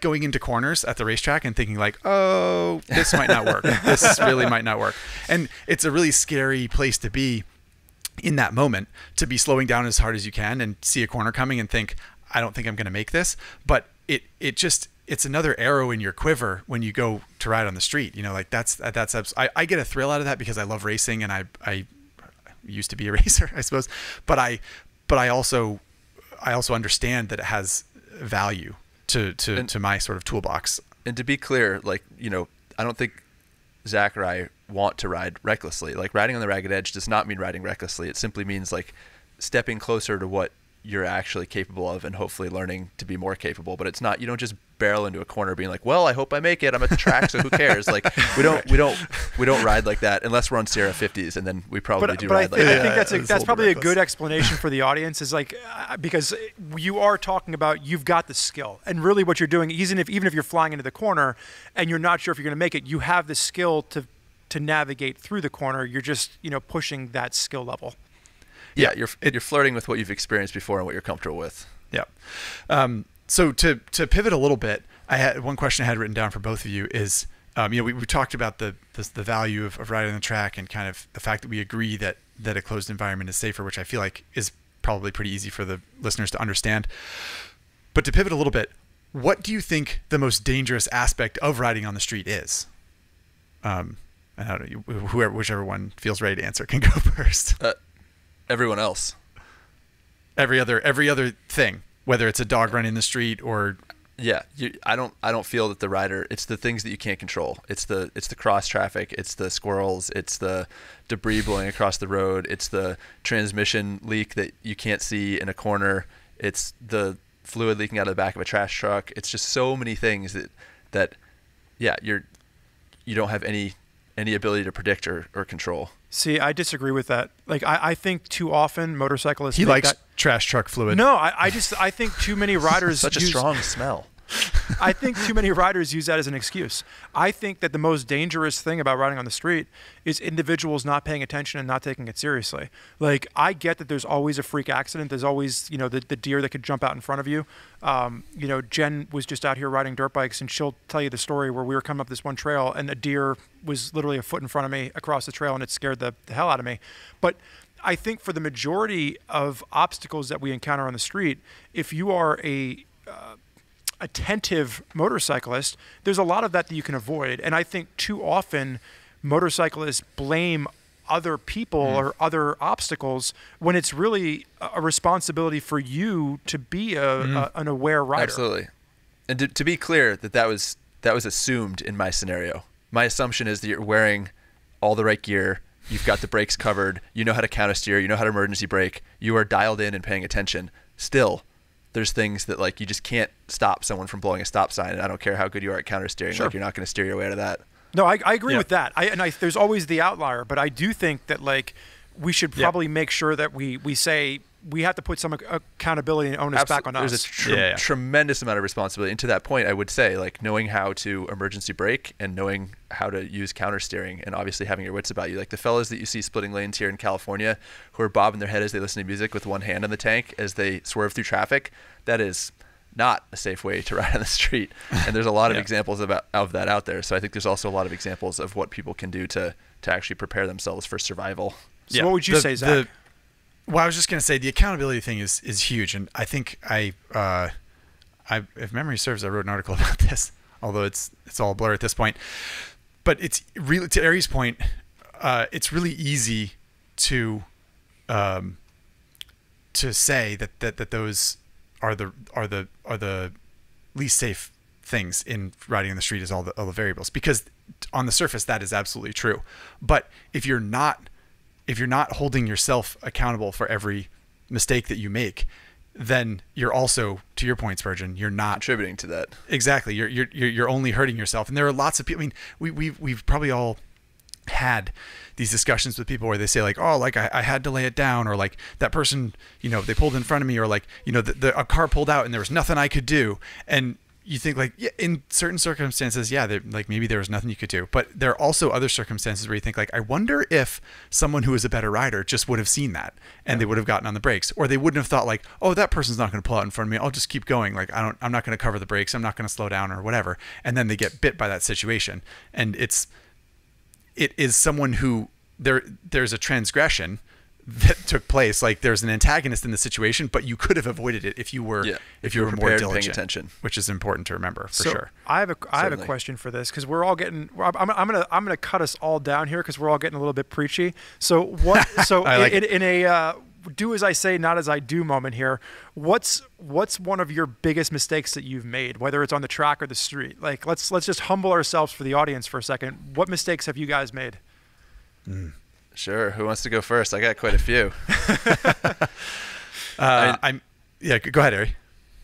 going into corners at the racetrack and thinking like, oh, this might not work. This really might not work. And it's a really scary place to be in that moment, to be slowing down as hard as you can and see a corner coming and think, I don't think I'm going to make this. But it's another arrow in your quiver when you go to ride on the street, like I get a thrill out of that because I love racing, and I used to be a racer, I suppose, but I also understand that it has value to my sort of toolbox. And to be clear, like, I don't think Zach or I want to ride recklessly. Like riding on the ragged edge does not mean riding recklessly. It simply means like stepping closer to what you're actually capable of and hopefully learning to be more capable. But it's not, you don't just barrel into a corner being like, well, I hope I make it. I'm at the track, so who cares? Like we don't ride like that unless we're on Sierra 50s, and then we probably do ride like that. I think that's probably a good explanation for the audience, is like, because you are talking about, you've got the skill, and really what you're doing, even if you're flying into the corner and you're not sure if you're going to make it, you have the skill to navigate through the corner. You're just, pushing that skill level. Yeah, you're flirting with what you've experienced before and what you're comfortable with. Yeah. So to pivot a little bit, one question I had written down for both of you is, we talked about the value of riding on the track and kind of the fact that we agree that a closed environment is safer, which I feel like is probably pretty easy for the listeners to understand. But to pivot a little bit, what do you think the most dangerous aspect of riding on the street is? And I don't know, whichever one feels ready to answer can go first. Everyone else, every other thing, whether it's a dog running in the street or I don't feel that the rider, it's the things that you can't control. It's the cross traffic, it's the squirrels, it's the debris blowing across the road, it's the transmission leak that you can't see in a corner, it's the fluid leaking out of the back of a trash truck. It's just so many things that you don't have any ability to predict or control. See, I disagree with that. Like, I think too often motorcyclists... He likes trash truck fluid. No, I think too many riders... Such a strong smell. I think too many riders use that as an excuse. I think that the most dangerous thing about riding on the street is individuals not paying attention and not taking it seriously. Like, I get that there's always a freak accident. There's always, you know, the deer that could jump out in front of you. You know, Jen was just out here riding dirt bikes, and she'll tell you the story where we were coming up this one trail and a deer was literally a foot in front of me across the trail, and it scared the hell out of me. But I think for the majority of obstacles that we encounter on the street, if you are a attentive motorcyclist, there's a lot of that you can avoid. And I think too often motorcyclists blame other people or other obstacles when it's really a responsibility for you to be an aware rider. Absolutely. And to be clear, that was assumed in my scenario. My assumption is that you're wearing all the right gear, you've got the brakes covered, you know how to countersteer, you know how to emergency brake, you are dialed in and paying attention. Still, there's things that, like, you just can't stop someone from blowing a stop sign, and I don't care how good you are at countersteering. Sure. Like, you're not going to steer your way out of that. No, I agree with that. There's always the outlier, but I do think that, like, we should probably make sure that we say we have to put some accountability and onus back on us. There's a tremendous amount of responsibility. And to that point, I would say, like, knowing how to emergency brake and knowing how to use countersteering, and obviously having your wits about you. Like, the fellas that you see splitting lanes here in California who are bobbing their head as they listen to music with one hand on the tank as they swerve through traffic, that is not a safe way to ride on the street. And there's a lot of examples of that out there. So I think there's also a lot of examples of what people can do to actually prepare themselves for survival. So what would you say, Zach? Well, I was just going to say the accountability thing is huge, and I think I if memory serves, I wrote an article about this, although it's all a blur at this point. But it's really, to Ari's point, it's really easy to say that those are the least safe things in riding on the street, is all the variables, because on the surface that is absolutely true. But if you're not holding yourself accountable for every mistake that you make, then you're also, to your point, Spurgeon, you're not contributing to that. Exactly. You're only hurting yourself. And there are lots of people. I mean, we've probably all had these discussions with people where they say, like, oh, like I had to lay it down, or like that person, you know, they pulled in front of me, or like, you know, a car pulled out and there was nothing I could do. And you think, like, yeah, in certain circumstances, yeah, like maybe there was nothing you could do, but there are also other circumstances where you think, like, I wonder if someone who is a better rider just would have seen that and they would have gotten on the brakes, or they wouldn't have thought, like, oh, that person's not going to pull out in front of me, I'll just keep going. Like, I'm not going to cover the brakes, I'm not going to slow down, or whatever. And then they get bit by that situation. And it is someone who there's a transgression that took place. Like, there's an antagonist in the situation, but you could have avoided it if you were if you were more diligent, paying attention, which is important to remember for sure. I have a question for this, because we're all getting. I'm gonna cut us all down here because we're all getting a little bit preachy. So what? So in a do as I say, not as I do moment here. What's one of your biggest mistakes that you've made, whether it's on the track or the street? Like, let's just humble ourselves for the audience for a second. What mistakes have you guys made? Sure. Who wants to go first? I got quite a few. Go ahead,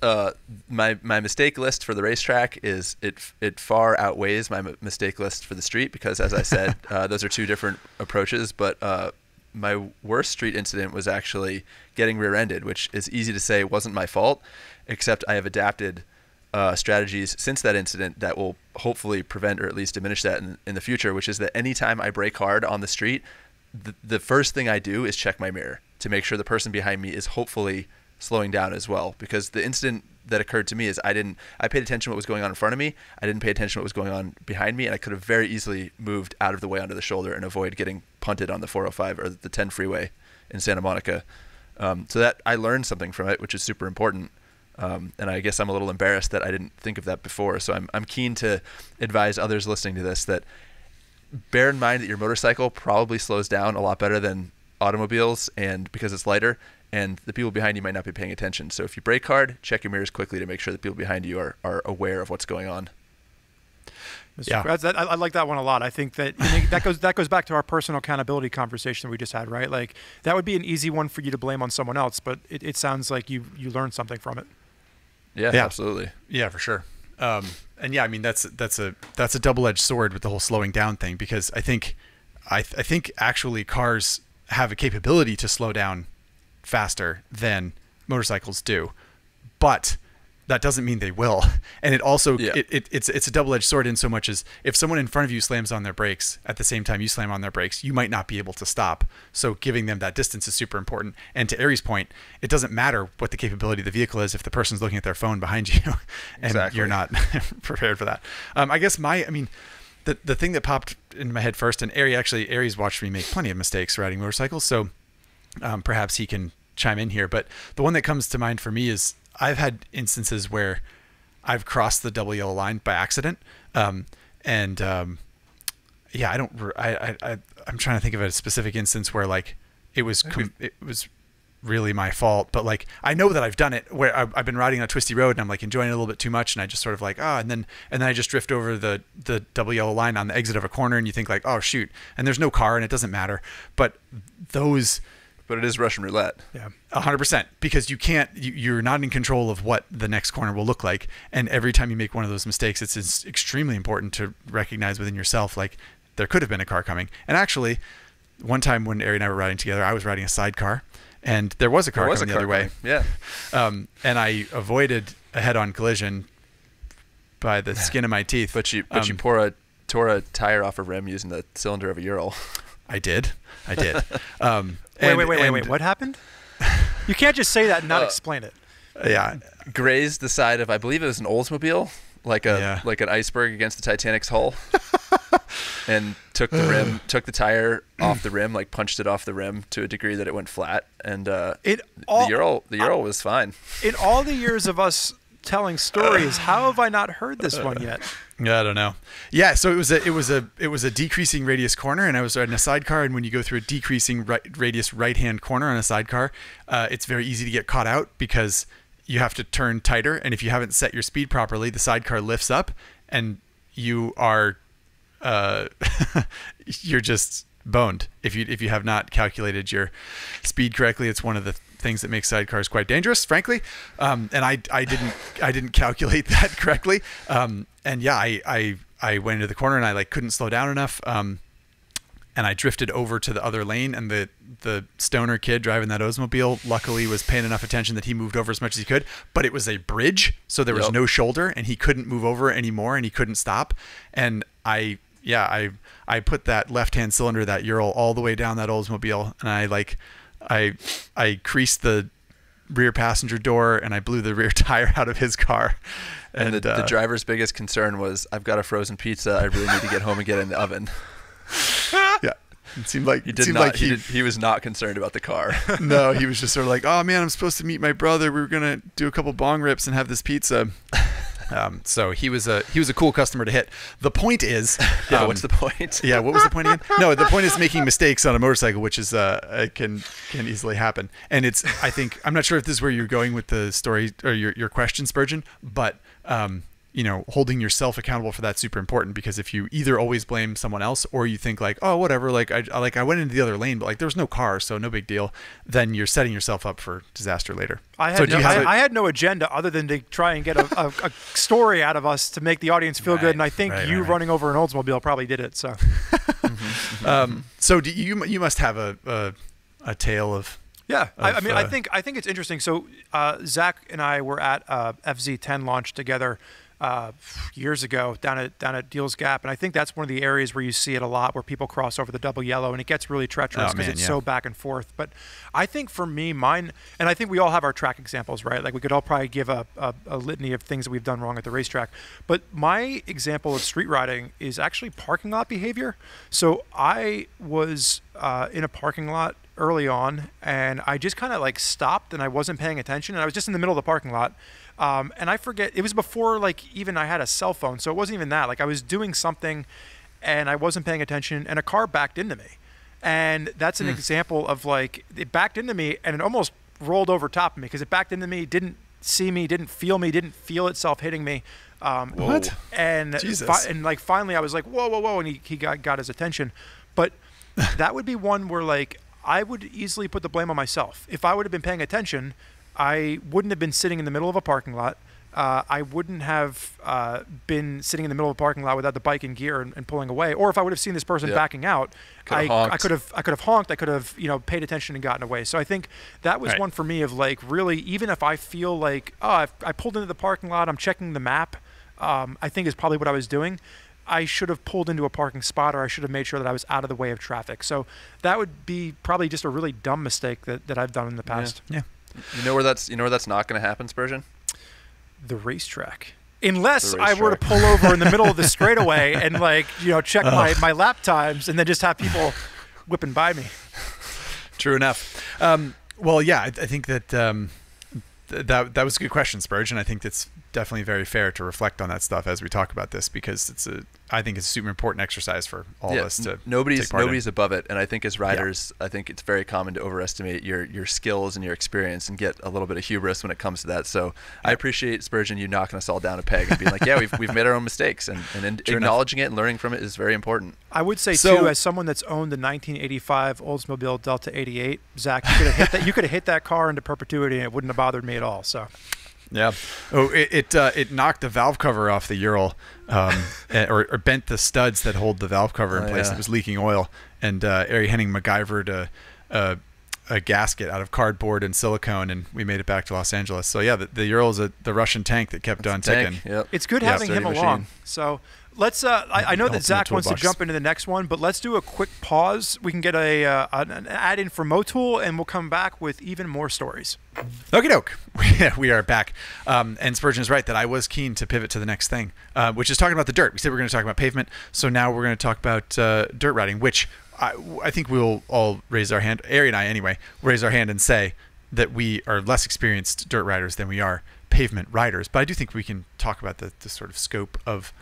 Ari. My mistake list for the racetrack is it far outweighs my mistake list for the street, because, as I said, those are two different approaches. But my worst street incident was actually getting rear-ended, which is easy to say wasn't my fault, except I have adapted strategies since that incident that will hopefully prevent or at least diminish that in the future, which is that anytime I brake hard on the street, the first thing I do is check my mirror to make sure the person behind me is hopefully slowing down as well. Because the incident that occurred to me is I paid attention to what was going on in front of me. I didn't pay attention to what was going on behind me, and I could have very easily moved out of the way onto the shoulder and avoid getting punted on the 405 or the 10 freeway in Santa Monica. So that I learned something from it, which is super important. And I guess I'm a little embarrassed that I didn't think of that before. So I'm keen to advise others listening to this that bear in mind that your motorcycle probably slows down a lot better than automobiles, and because it's lighter, and the people behind you might not be paying attention. So if you brake hard, check your mirrors quickly to make sure the people behind you are aware of what's going on. Yeah. I like that one a lot. I think that goes back to our personal accountability conversation we just had, right? Like, that would be an easy one for you to blame on someone else, but it sounds like you learned something from it. Yeah, absolutely. Yeah, for sure. And yeah, I mean, that's a double-edged sword with the whole slowing down thing, because I think actually cars have a capability to slow down faster than motorcycles do, but that doesn't mean they will. And it also, yeah, it's a double-edged sword in so much as if someone in front of you slams on their brakes at the same time you slam on their brakes, you might not be able to stop. So giving them that distance is super important. And to Ari's point, it doesn't matter what the capability of the vehicle is if the person's looking at their phone behind you and exactly, you're not prepared for that. I guess the thing that popped in my head first, and Ari's watched me make plenty of mistakes riding motorcycles, so perhaps he can chime in here, but the one that comes to mind for me is I've had instances where I've crossed the double yellow line by accident. Yeah, I'm trying to think of a specific instance where like it was really my fault, but like, I know that I've done it where I've been riding on a twisty road and I'm like enjoying it a little bit too much. And I just sort of like, and then I just drift over the double yellow line on the exit of a corner, and you think like, oh shoot. And there's no car and it doesn't matter, but it is Russian roulette. Yeah, 100%, because you can't, you're not in control of what the next corner will look like. And every time you make one of those mistakes, it's extremely important to recognize within yourself, like there could have been a car coming. And actually one time when Ari and I were riding together, I was riding a sidecar and there was a car coming the other way. Yeah. And I avoided a head-on collision by the skin of my teeth. But you tore a tire off a rim using the cylinder of a Ural. I did. Wait, what happened? You can't just say that and not explain it. Yeah. Grazed the side of, I believe it was an Oldsmobile, like an iceberg against the Titanic's hull, and took the tire off the rim, like punched it off the rim to a degree that it went flat. And the Ural was fine. In all the years of us telling stories, how have I not heard this one yet? Yeah, I don't know. Yeah, so it was a decreasing radius corner, and I was riding a sidecar, and when you go through a decreasing radius right-hand corner on a sidecar, it's very easy to get caught out because you have to turn tighter, and if you haven't set your speed properly, the sidecar lifts up, and you are you're just boned if you have not calculated your speed correctly. It's one of the things that make sidecars quite dangerous, frankly. And I didn't calculate that correctly. And yeah, I went into the corner and I like couldn't slow down enough. And I drifted over to the other lane, and the stoner kid driving that Oldsmobile luckily was paying enough attention that he moved over as much as he could, but it was a bridge. So there was no shoulder, and he couldn't move over anymore, and he couldn't stop. And I put that left-hand cylinder, that Ural, all the way down that Oldsmobile. And I creased the rear passenger door, and I blew the rear tire out of his car. And the driver's biggest concern was, I've got a frozen pizza. I really need to get home and get it in the oven. Yeah. It seemed like he was not concerned about the car. No, he was just sort of like, oh man, I'm supposed to meet my brother. We were going to do a couple bong rips and have this pizza. So he was a cool customer to hit. The point is, what's the point? Yeah. What was the point again? No, the point is making mistakes on a motorcycle, which is, can easily happen. And it's, I think, I'm not sure if this is where you're going with the story or your question, Spurgeon, but, you know, holding yourself accountable for that's super important, because if you either always blame someone else or you think like, oh, whatever, I went into the other lane, but like there was no car, so no big deal, then you're setting yourself up for disaster later. I had no agenda other than to try and get a story out of us to make the audience feel good, and I think you running over an Oldsmobile probably did it. So, so do you must have a tale of. Yeah, I think it's interesting. So Zach and I were at FZ10 launch together years ago down at Deals Gap, and I think that's one of the areas where you see it a lot, where people cross over the double yellow, and it gets really treacherous because it's so back and forth. But I think for me, mine, and I think we all have our track examples, right? Like we could all probably give a litany of things that we've done wrong at the racetrack. But my example of street riding is actually parking lot behavior. So I was in a parking lot early on, and I just kind of like stopped, and I wasn't paying attention, and I was just in the middle of the parking lot. And I forget, it was before like even I had a cell phone, so it wasn't even that. Like I was doing something and I wasn't paying attention, and a car backed into me. And that's an example of like, it backed into me and it almost rolled over top of me, because it backed into me, didn't see me, didn't feel itself hitting me. What? And like finally I was like, whoa, whoa, whoa. And he got his attention. But that would be one where like, I would easily put the blame on myself. If I would have been paying attention, I wouldn't have been sitting in the middle of a parking lot. I wouldn't have been sitting in the middle of a parking lot without the bike in gear and pulling away. Or if I would have seen this person backing out, I could have honked. I could have, you know, paid attention and gotten away. So I think that was one for me of like, really, even if I feel like, oh, I pulled into the parking lot, I'm checking the map, I think is probably what I was doing. I should have pulled into a parking spot, or I should have made sure that I was out of the way of traffic. So that would be probably just a really dumb mistake that I've done in the past. Yeah. You know where that's not going to happen, Spurgeon? The racetrack. Unless I were to pull over in the middle of the straightaway and, like, you know, check my lap times and then just have people whipping by me. True enough. Well, yeah, I think that that was a good question, Spurgeon. I think that's definitely very fair to reflect on that stuff as we talk about this, because it's I think it's a super important exercise for all of us to nobody's above it. And I think as riders, I think it's very common to overestimate your skills and your experience and get a little bit of hubris when it comes to that. So I appreciate, Spurgeon, you knocking us all down a peg and being like, yeah, we've made our own mistakes, and acknowledging it and learning from it is very important. I would say too, as someone that's owned the 1985 Oldsmobile Delta 88, Zach, you could have hit that. You could have hit that car into perpetuity, and it wouldn't have bothered me at all. So. Yeah. Oh, it knocked the valve cover off the Ural, or bent the studs that hold the valve cover in place. Yeah. It was leaking oil, and Ari Henning MacGyvered a gasket out of cardboard and silicone, and we made it back to Los Angeles. So yeah, the Ural is the Russian tank that kept on ticking. Yep. It's good having him along. So let's. I know that Zach wants to jump into the next one, but let's do a quick pause. We can get an ad in for Motul, and we'll come back with even more stories. Okie doke. We are back. And Spurgeon is right that I was keen to pivot to the next thing, which is talking about the dirt. We said we're going to talk about pavement. So now we're going to talk about dirt riding, which I think we'll all raise our hand, Ari and I anyway, raise our hand and say that we are less experienced dirt riders than we are pavement riders. But I do think we can talk about the sort of scope of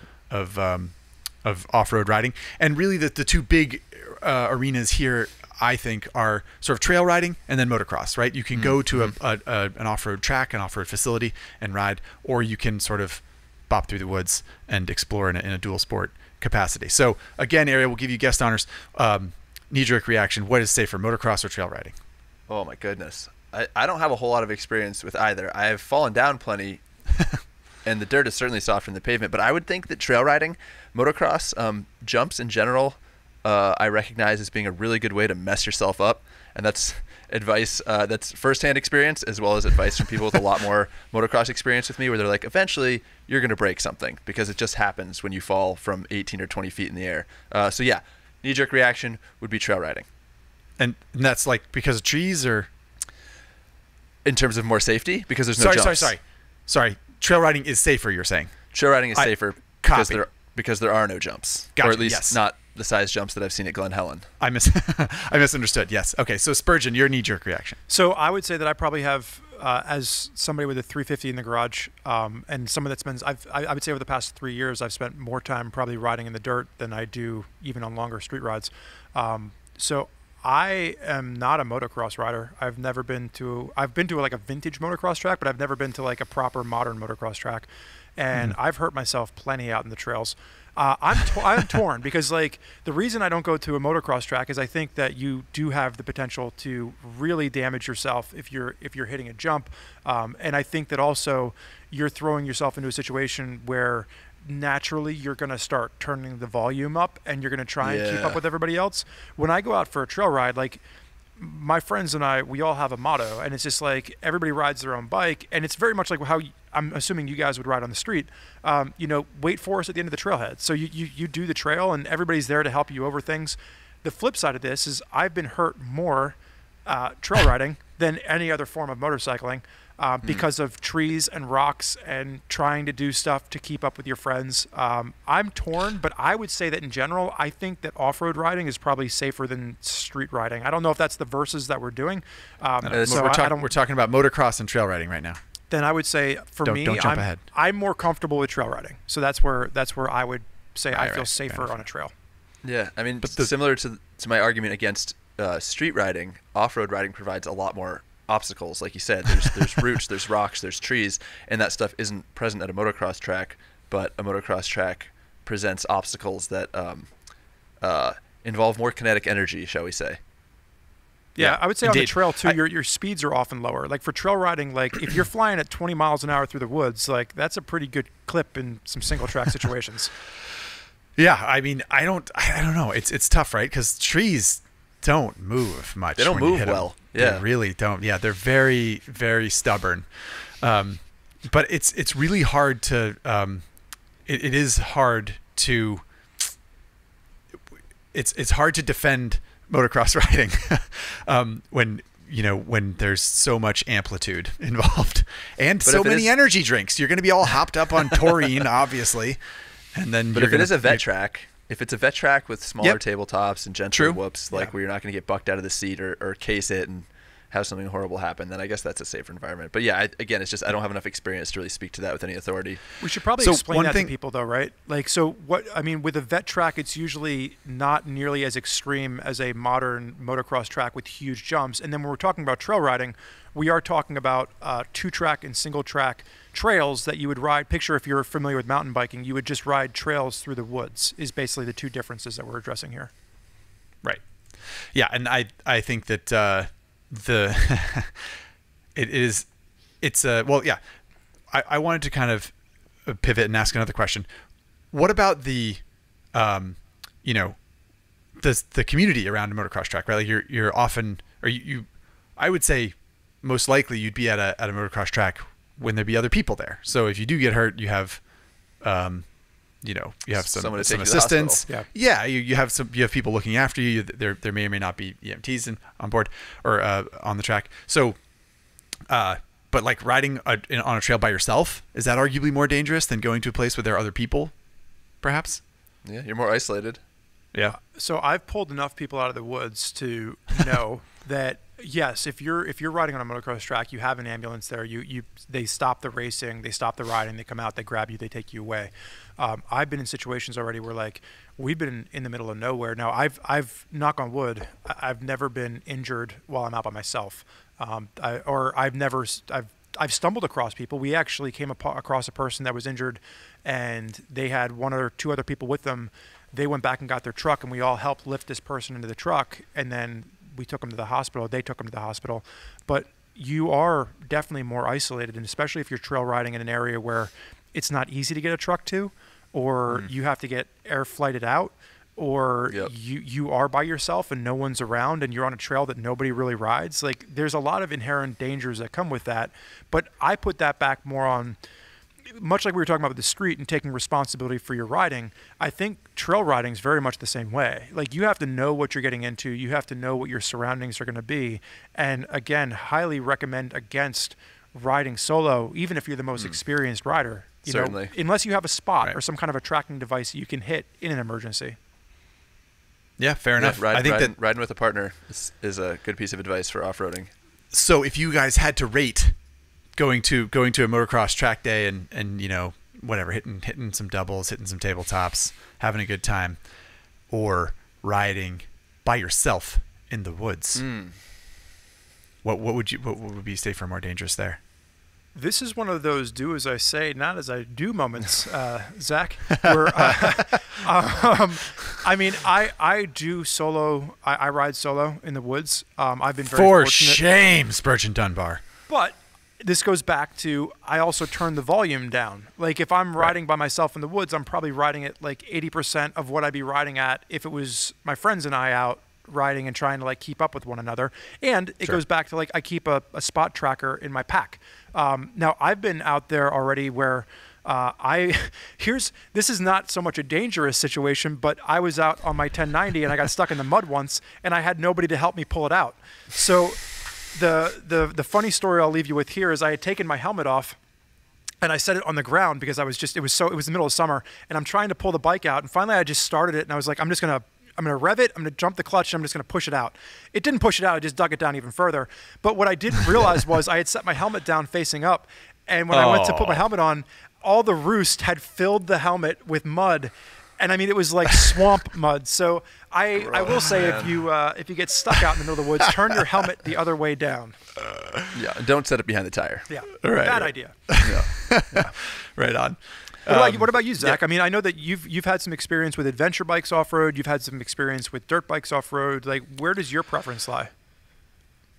off-road riding. And really the two big arenas here, I think, are sort of trail riding and then motocross, right? You can go to an off-road track, an off-road facility and ride, or you can sort of bop through the woods and explore in a dual sport capacity. So again, Ari, we'll give you guest honors. Knee-jerk reaction, what is safer, motocross or trail riding? Oh my goodness. I don't have a whole lot of experience with either. I have fallen down plenty and the dirt is certainly softer than the pavement, but I would think that trail riding, motocross, jumps in general, I recognize as being a really good way to mess yourself up. And that's advice, that's firsthand experience, as well as advice from people with a lot more motocross experience with me, where they're like, eventually you're going to break something because it just happens when you fall from 18 or 20 feet in the air. So yeah, knee-jerk reaction would be trail riding. And that's like because of trees, or? In terms of more safety, because there's no jumps. Sorry. Trail riding is safer, you're saying? Trail riding is safer because there are no jumps. Gotcha, or at least not the size jumps that I've seen at Glen Helen. I misunderstood. Yes. Okay. So Spurgeon, your knee-jerk reaction. So I would say that I probably have, as somebody with a 350 in the garage, and someone that spends, I would say over the past 3 years, I've spent more time probably riding in the dirt than I do even on longer street rides. So I am not a motocross rider. I've been to like a vintage motocross track, but I've never been to like a proper modern motocross track. And I've hurt myself plenty out in the trails. I'm torn because, like, the reason I don't go to a motocross track is I think that you do have the potential to really damage yourself if you're hitting a jump, and I think that also you're throwing yourself into a situation where naturally you're going to start turning the volume up and you're going to try and keep up with everybody else. When I go out for a trail ride, like, my friends and I, we all have a motto, and it's just like everybody rides their own bike, and it's very much like how I'm assuming you guys would ride on the street. You know, wait for us at the end of the trailhead. So you do the trail, and everybody's there to help you over things. The flip side of this is I've been hurt more trail riding than any other form of motorcycling because of trees and rocks and trying to do stuff to keep up with your friends. I'm torn, but I would say that in general, I think that off-road riding is probably safer than street riding. I don't know if that's the verses that we're doing. We're talking about motocross and trail riding right now. Then I would say I'm more comfortable with trail riding. So that's where I would say I feel safer on a trail. Yeah. I mean, similar to my argument against street riding, off-road riding provides a lot more obstacles. Like you said, there's roots, there's rocks, there's trees, and that stuff isn't present at a motocross track, but a motocross track presents obstacles that involve more kinetic energy, shall we say. Yeah, I would say indeed. On the trail too, your speeds are often lower. Like for trail riding, like if you're flying at 20 miles an hour through the woods, like that's a pretty good clip in some single track situations. Yeah, I mean, I don't know. It's tough, right? Because trees don't move much. They don't move well. Yeah, they really don't. Yeah, they're very, very stubborn. But it's really hard to. It is hard to. It's hard to defend motocross riding when when there's so much amplitude involved and so many energy drinks. You're going to be all hopped up on taurine, obviously. And then but if it is a vet track, if it's a vet track with smaller tabletops and gentler whoops, like where you're not going to get bucked out of the seat or case it and have something horrible happen, then I guess that's a safer environment. But yeah, again, it's just I don't have enough experience to really speak to that with any authority. We should probably explain that to people though, right? Like, so what I mean, with a vet track, it's usually not nearly as extreme as a modern motocross track with huge jumps. And then when we're talking about trail riding, we are talking about two-track and single-track trails that you would ride. Picture if you're familiar with mountain biking, you would just ride trails through the woods is basically the two differences that we're addressing here. Right. Yeah, and I think that I wanted to kind of pivot and ask another question. What about the, the community around a motocross track, right? Like you're often, or you I would say most likely you'd be at a motocross track when there'd be other people there. So if you do get hurt, you have, you have some assistance. Yeah. Yeah. You have people looking after you. There may or may not be EMTs on board or, on the track. So, but like riding on a trail by yourself, is that arguably more dangerous than going to a place where there are other people perhaps? Yeah. You're more isolated. Yeah. So I've pulled enough people out of the woods to know that, yes, if you're riding on a motocross track, you have an ambulance there. They stop the racing, they stop the riding, they come out, they grab you, they take you away. I've been in situations already where like we've been in the middle of nowhere. Now I've knock on wood, I've never been injured while I'm out by myself. I've stumbled across people. We actually came across a person that was injured, and they had one or two other people with them. They went back and got their truck, and we all helped lift this person into the truck, and then we took them to the hospital. They took them to the hospital. But you are definitely more isolated, and especially if you're trail riding in an area where it's not easy to get a truck to, or you have to get air flighted out, or you are by yourself and no one's around and you're on a trail that nobody really rides. Like there's a lot of inherent dangers that come with that. But I put that back more on, much like we were talking about with the street and taking responsibility for your riding, I think trail riding is very much the same way. Like you have to know what you're getting into. You have to know what your surroundings are going to be. And again, highly recommend against riding solo, even if you're the most experienced rider, you know, unless you have a spot or some kind of a tracking device you can hit in an emergency. Yeah, fair enough. I think that riding with a partner is a good piece of advice for off-roading. So if you guys had to rate going to a motocross track day and whatever, hitting some doubles, hitting some tabletops, having a good time, or riding by yourself in the woods. What would you say for more dangerous there? This is one of those do as I say, not as I do moments, Zach. Where, I mean, I do solo. I ride solo in the woods. I've been very fortunate. For shame, Spurgeon Dunbar. But this goes back to I also turn the volume down. Like if I'm riding by myself in the woods, I'm probably riding at like 80% of what I'd be riding at if it was my friends and I out riding and trying to like keep up with one another. And it goes back to like I keep a spot tracker in my pack. Now I've been out there already where this is not so much a dangerous situation, but I was out on my 1090 and I got stuck in the mud once and I had nobody to help me pull it out. So the funny story I'll leave you with here is I had taken my helmet off and I set it on the ground because it was the middle of summer and I'm trying to pull the bike out and finally I just started it and I was like, I'm going to rev it. I'm going to jump the clutch. And I'm just going to push it out. It didn't push it out. I just dug it down even further. But what I didn't realize was I had set my helmet down facing up. And when I went to put my helmet on, all the roost had filled the helmet with mud. And I mean, it was like swamp mud. So I will say if you get stuck out in the middle of the woods, turn your helmet the other way down. Yeah. Don't set it behind the tire. Yeah. Right, Bad idea. Yeah. Yeah. Right on. What about you, Zach? I mean, I know that you've had some experience with adventure bikes off-road. You've had some experience with dirt bikes off-road. Like, where does your preference lie?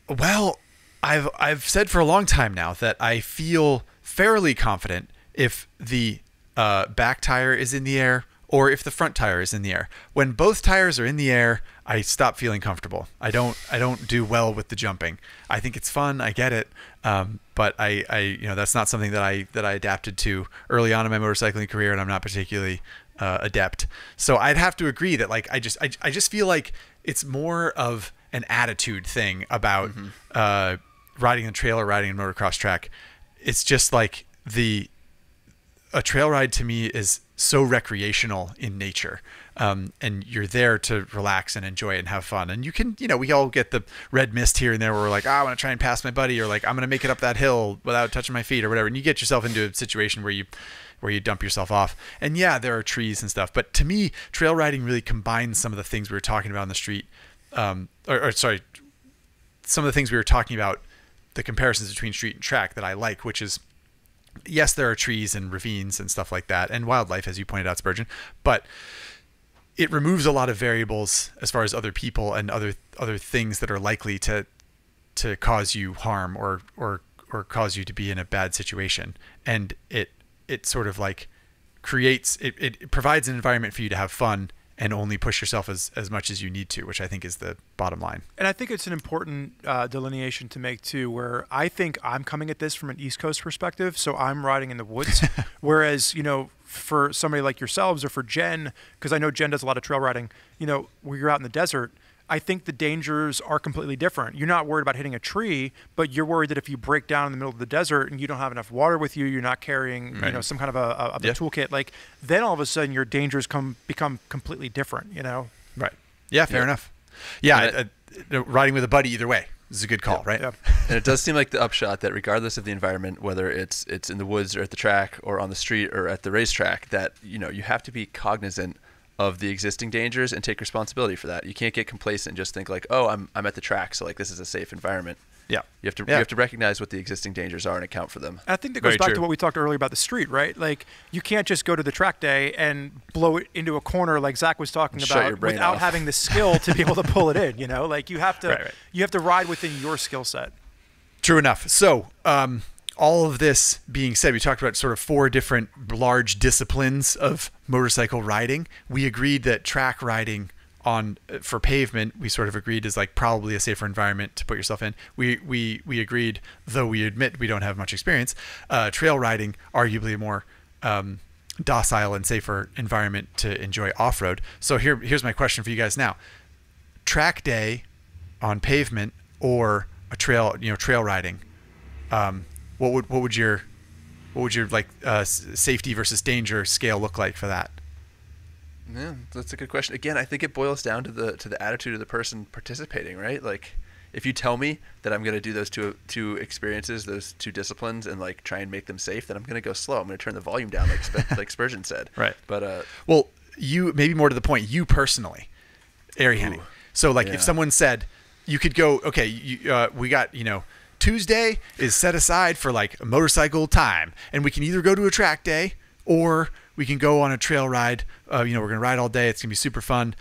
Well, I've said for a long time now that I feel fairly confident if the back tire is in the air or if the front tire is in the air. When both tires are in the air, I stop feeling comfortable. I don't do well with the jumping. I think it's fun. I get it. But I you know, that's not something that I adapted to early on in my motorcycling career, and I'm not particularly adept. So I'd have to agree that like I just feel like it's more of an attitude thing about mm-hmm. Riding the trail or riding a motocross track. It's just like a trail ride to me is so recreational in nature, and you're there to relax and enjoy it and have fun. And you can, you know, we all get the red mist here and there where we're like, oh, I want to try and pass my buddy, or like, I'm going to make it up that hill without touching my feet or whatever. And you get yourself into a situation where you dump yourself off. And yeah, there are trees and stuff. But to me, trail riding really combines some of the things we were talking about on the street. Sorry, some of the things we were talking about, the comparisons between street and track that I like, which is, yes, there are trees and ravines and stuff like that, and wildlife, as you pointed out, Spurgeon, but it removes a lot of variables as far as other people and other things that are likely to cause you harm or cause you to be in a bad situation. And it sort of like creates, it provides an environment for you to have fun and only push yourself as much as you need to, which I think is the bottom line. And I think it's an important delineation to make too, where I think I'm coming at this from an East Coast perspective, so I'm riding in the woods. Whereas, you know, for somebody like yourselves or for Jen, because I know Jen does a lot of trail riding, you know, where you're out in the desert, I think the dangers are completely different. You're not worried about hitting a tree, but you're worried that if you break down in the middle of the desert and you don't have enough water with you, you're not carrying, right, you know, some kind of a toolkit. Like then all of a sudden your dangers become completely different, you know? Right. Yeah. Fair enough. Yeah. Riding with a buddy either way is a good call, right? Yeah. And it does seem like the upshot that regardless of the environment, whether it's in the woods or at the track or on the street or at the racetrack, that, you know, you have to be cognizant of the existing dangers and take responsibility for that. You can't get complacent and just think like, oh, I'm at the track, so like this is a safe environment. Yeah. You have to recognize what the existing dangers are and account for them. I think that goes back to what we talked earlier about the street, right? Like you can't just go to the track day and blow it into a corner like Zach was talking about without having the skill to be able to pull it in, you know? Like you have to you have to ride within your skill set. True enough. So, all of this being said, we talked about sort of four different large disciplines of motorcycle riding. We agreed that track riding for pavement, we sort of agreed is like probably a safer environment to put yourself in. We agreed, though we admit we don't have much experience, trail riding, arguably a more docile and safer environment to enjoy off-road. So here's my question for you guys now. Track day on pavement or a trail, you know, trail riding, What would your like safety versus danger scale look like for that? Yeah, that's a good question. Again, I think it boils down to the attitude of the person participating, right? Like, if you tell me that I'm going to do those two experiences, those two disciplines, and like try and make them safe, then I'm going to go slow. I'm going to turn the volume down, like Spurgeon said. Right. But well, you maybe more to the point, you personally, Ari Henning. So like, if someone said you could go, okay, we got, you know, Tuesday is set aside for like a motorcycle time, and we can either go to a track day or we can go on a trail ride. You know, we're going to ride all day. It's going to be super fun.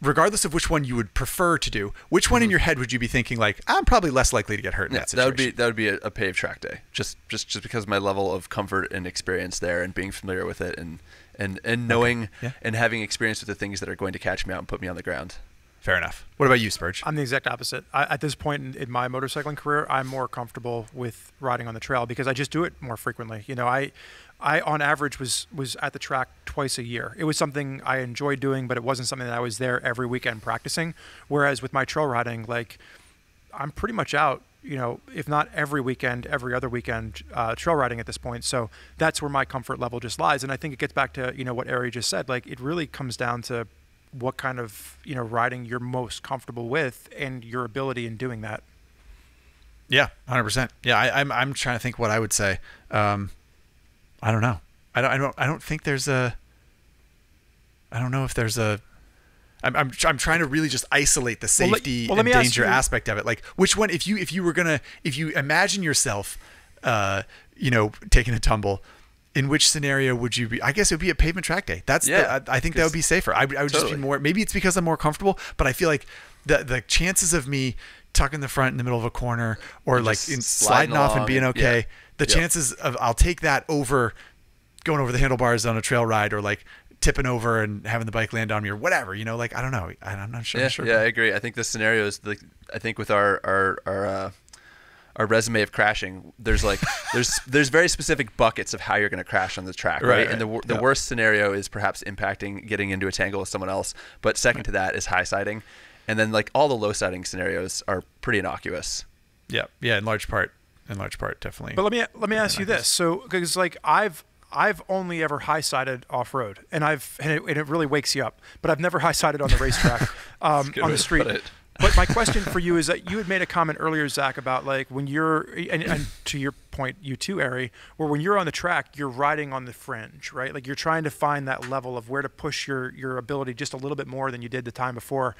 Regardless of which one you would prefer to do, which one in your head would you be thinking like, I'm probably less likely to get hurt in that situation? That would be a paved track day, just because of my level of comfort and experience there and being familiar with it and knowing and having experience with the things that are going to catch me out and put me on the ground. Fair enough. What about you, Spurge? I'm the exact opposite. At this point in my motorcycling career, I'm more comfortable with riding on the trail because I just do it more frequently. You know, I on average was at the track twice a year. It was something I enjoyed doing, but it wasn't something that I was there every weekend practicing. Whereas with my trail riding, like I'm pretty much out, you know, if not every weekend, every other weekend, trail riding at this point. So that's where my comfort level just lies. And I think it gets back to, you know, what Ari just said. Like it really comes down to what kind of, you know, riding you're most comfortable with and your ability in doing that. Yeah, 100%. Yeah, I'm trying to think what I would say. I don't know. I don't think there's a. I don't know if there's a. I'm trying to really just isolate the safety and danger aspect of it. Like which one, if you imagine yourself, you know, taking a tumble, in which scenario would you be? I guess it would be a pavement track day. I think that would be safer. I would just be more, maybe it's because I'm more comfortable, but I feel like the chances of me tucking the front in the middle of a corner, or like sliding off and being okay. The chances of I'll take that over going over the handlebars on a trail ride, or like tipping over and having the bike land on me, or whatever, you know, like, I don't know. I'm not sure. Yeah, I agree. I think the scenario is like, I think with our resume of crashing, there's like, there's very specific buckets of how you're going to crash on the track. Right. And the worst scenario is perhaps impacting, getting into a tangle with someone else. But second to that is high siding. And then like all the low siding scenarios are pretty innocuous. Yeah. Yeah. In large part, definitely. But let me ask you this. So, cause like I've only ever high-sided off-road, and it really wakes you up. But I've never high-sided on the racetrack, on the street. But my question for you is that you had made a comment earlier, Zach, about like when you're, and to your point, you too, Ari, where when you're on the track, you're riding on the fringe, right? Like you're trying to find that level of where to push your ability just a little bit more than you did the time before.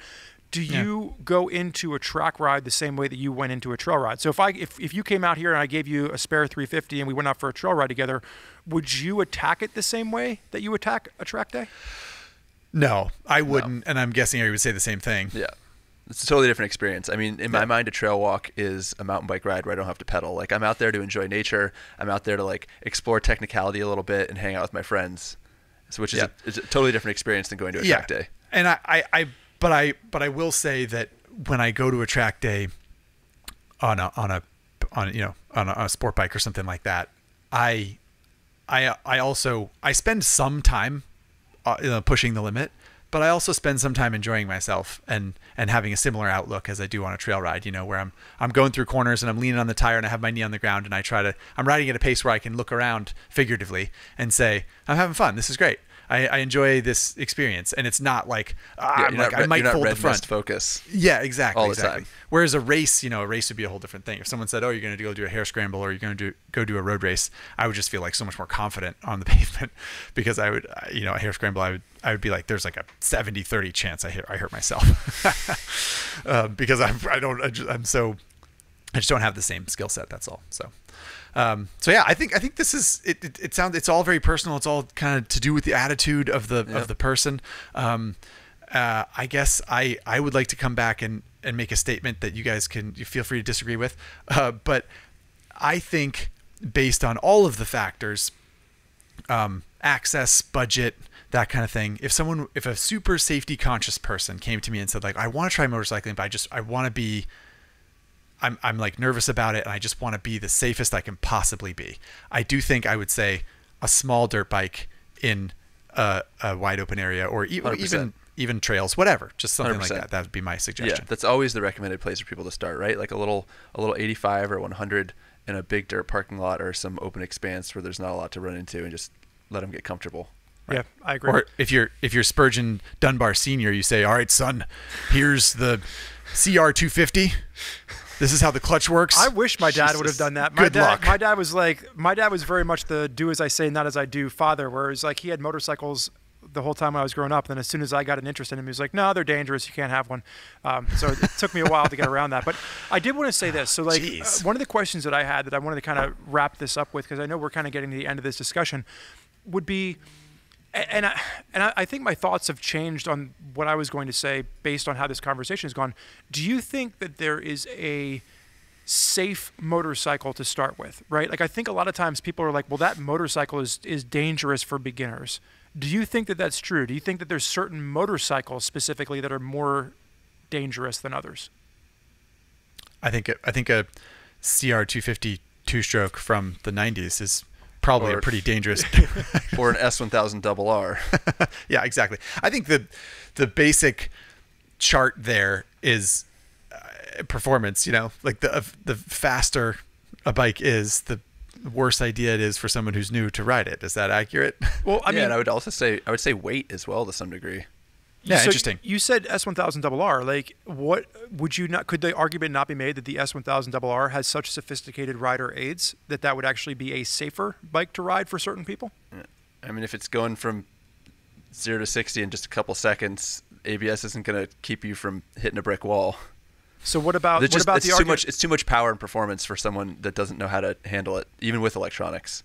Do you go into a track ride the same way that you went into a trail ride? So if you came out here and I gave you a spare 350 and we went out for a trail ride together, would you attack it the same way that you attack a track day? No, I wouldn't. No. And I'm guessing Ari would say the same thing. Yeah. It's a totally different experience. I mean, in my mind, a trail walk is a mountain bike ride where I don't have to pedal. Like I'm out there to enjoy nature. I'm out there to like explore technicality a little bit and hang out with my friends, so, which is it's a totally different experience than going to a track day. And I will say that when I go to a track day on a sport bike or something like that, I spend some time pushing the limit, but I also spend some time enjoying myself and having a similar outlook as I do on a trail ride, you know, where I'm going through corners and I'm leaning on the tire and I have my knee on the ground and I'm riding at a pace where I can look around figuratively and say, I'm having fun. This is great. I enjoy this experience, and it's not like I might fold the front. Focus. Yeah, exactly. All the time. Whereas a race, you know, a race would be a whole different thing. If someone said, "Oh, you're going to go do a hair scramble, or you're going to go do a road race," I would just feel like so much more confident on the pavement, because I would, you know, a hair scramble, I would be like, "There's like a 70-30 chance I hurt myself," because I just don't have the same skill set. That's all. So. So yeah, I think this is it sounds, it's all very personal. It's all kind of to do with the attitude of the person. I guess I would like to come back and make a statement that you feel free to disagree with. But I think based on all of the factors, access, budget, that kind of thing, if a super safety conscious person came to me and said like, I want to try motorcycling, but I want to be, I'm like nervous about it and I just want to be the safest I can possibly be, I do think I would say a small dirt bike in a wide open area, or even trails, whatever, just something 100%. Like that. That would be my suggestion. Yeah, that's always the recommended place for people to start, right? Like a little 85 or 100 in a big dirt parking lot or some open expanse where there's not a lot to run into, and just let them get comfortable. Right. Yeah, I agree. Or if you're Spurgeon Dunbar Senior, you say, "All right, son, here's the CR 250. This is how the clutch works." I wish my dad would have done that. My dad was very much the do as I say, not as I do father, where it's like he had motorcycles the whole time when I was growing up. And then as soon as I got an interest in him, he was like, "No, they're dangerous. You can't have one." So it took me a while to get around that. But I did want to say this. So like one of the questions that I had that I wanted to kind of wrap this up with, because I know we're kind of getting to the end of this discussion, would be, and I think my thoughts have changed on what I was going to say based on how this conversation has gone. Do you think that there is a safe motorcycle to start with, right? Like I think a lot of times people are like, well, that motorcycle is dangerous for beginners. Do you think that that's true? Do you think that there's certain motorcycles specifically that are more dangerous than others? I think a CR 250 two-stroke from the 90s is probably a pretty dangerous, or an S1000RR. Yeah, exactly. I think the basic chart there is performance. You know, like the faster a bike is, the worse idea it is for someone who's new to ride it. Is that accurate? Well, I mean, and I would say weight as well to some degree. Yeah, so interesting. You said S1000RR. Like, what would you not? Could the argument not be made that the S1000RR has such sophisticated rider aids that would actually be a safer bike to ride for certain people? Yeah. I mean, if it's going from 0 to 60 in just a couple seconds, ABS isn't going to keep you from hitting a brick wall. So it's too much power and performance for someone that doesn't know how to handle it, even with electronics.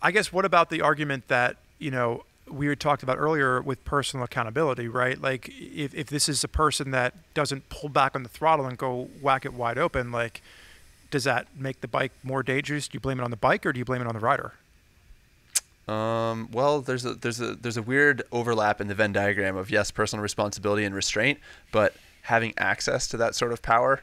I guess. What about the argument that, you know, we had talked about earlier with personal accountability, right? Like if this is a person that doesn't pull back on the throttle and go whack it wide open, like does that make the bike more dangerous? Do you blame it on the bike or do you blame it on the rider? Well, there's a weird overlap in the Venn diagram of yes, personal responsibility and restraint, but having access to that sort of power,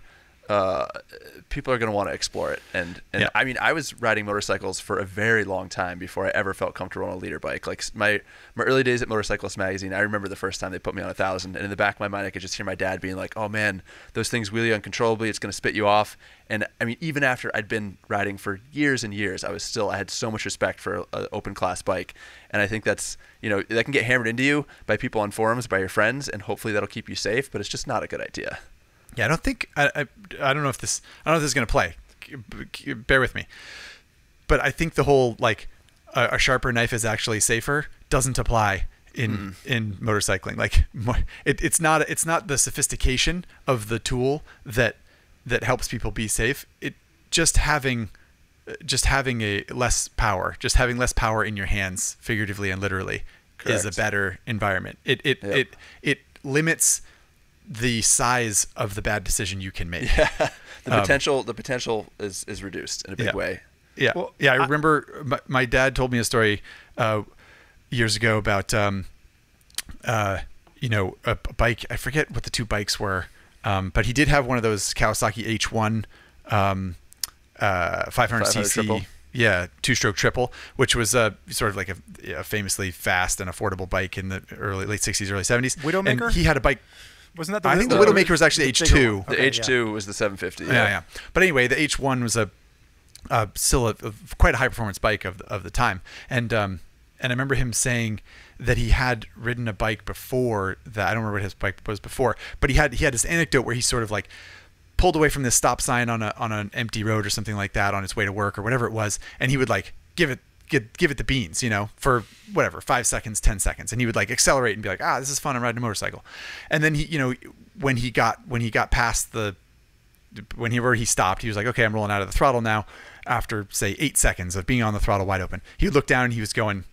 people are going to want to explore it. And yeah. I mean, I was riding motorcycles for a very long time before I ever felt comfortable on a leader bike. Like my early days at Motorcyclist Magazine, I remember the first time they put me on 1,000, and in the back of my mind, I could just hear my dad being like, oh man, those things wheelie uncontrollably. It's going to spit you off. And I mean, even after I'd been riding for years and years, I had so much respect for an open class bike. And I think that's, you know, that can get hammered into you by people on forums, by your friends, and hopefully that'll keep you safe, but it's just not a good idea. Yeah, I don't know if this is going to play. Bear with me. But I think the whole like a sharper knife is actually safer doesn't apply in motorcycling. Like it's not the sophistication of the tool that helps people be safe. It just having a less power, just having less power in your hands figuratively and literally Correct. Is a better environment. It limits the size of the bad decision you can make. Yeah. The potential is reduced in a big yeah. way. Yeah. Well, yeah. I remember my dad told me a story years ago about you know, a bike. I forget what the two bikes were, but he did have one of those Kawasaki H1 500cc triple. Yeah, two-stroke triple, which was sort of like a famously fast and affordable bike in the late 60s, early 70s. Widowmaker. And he had a bike. Wasn't that the I think the Widowmaker was actually H2. The H2 was the 750. Yeah, yeah. But anyway, the H1 was still quite a high-performance bike of the time. And I remember him saying that he had ridden a bike before that. I don't remember what his bike was before, but he had this anecdote where he sort of like pulled away from this stop sign on an empty road or something like that on his way to work or whatever it was, and he would like give it the beans, you know, for whatever, 5 seconds, 10 seconds. And he would like accelerate and be like, this is fun. I'm riding a motorcycle. And then he, you know, when he got past whenever he stopped, he was like, okay, I'm rolling out of the throttle now. After say 8 seconds of being on the throttle wide open, he would look down and he was going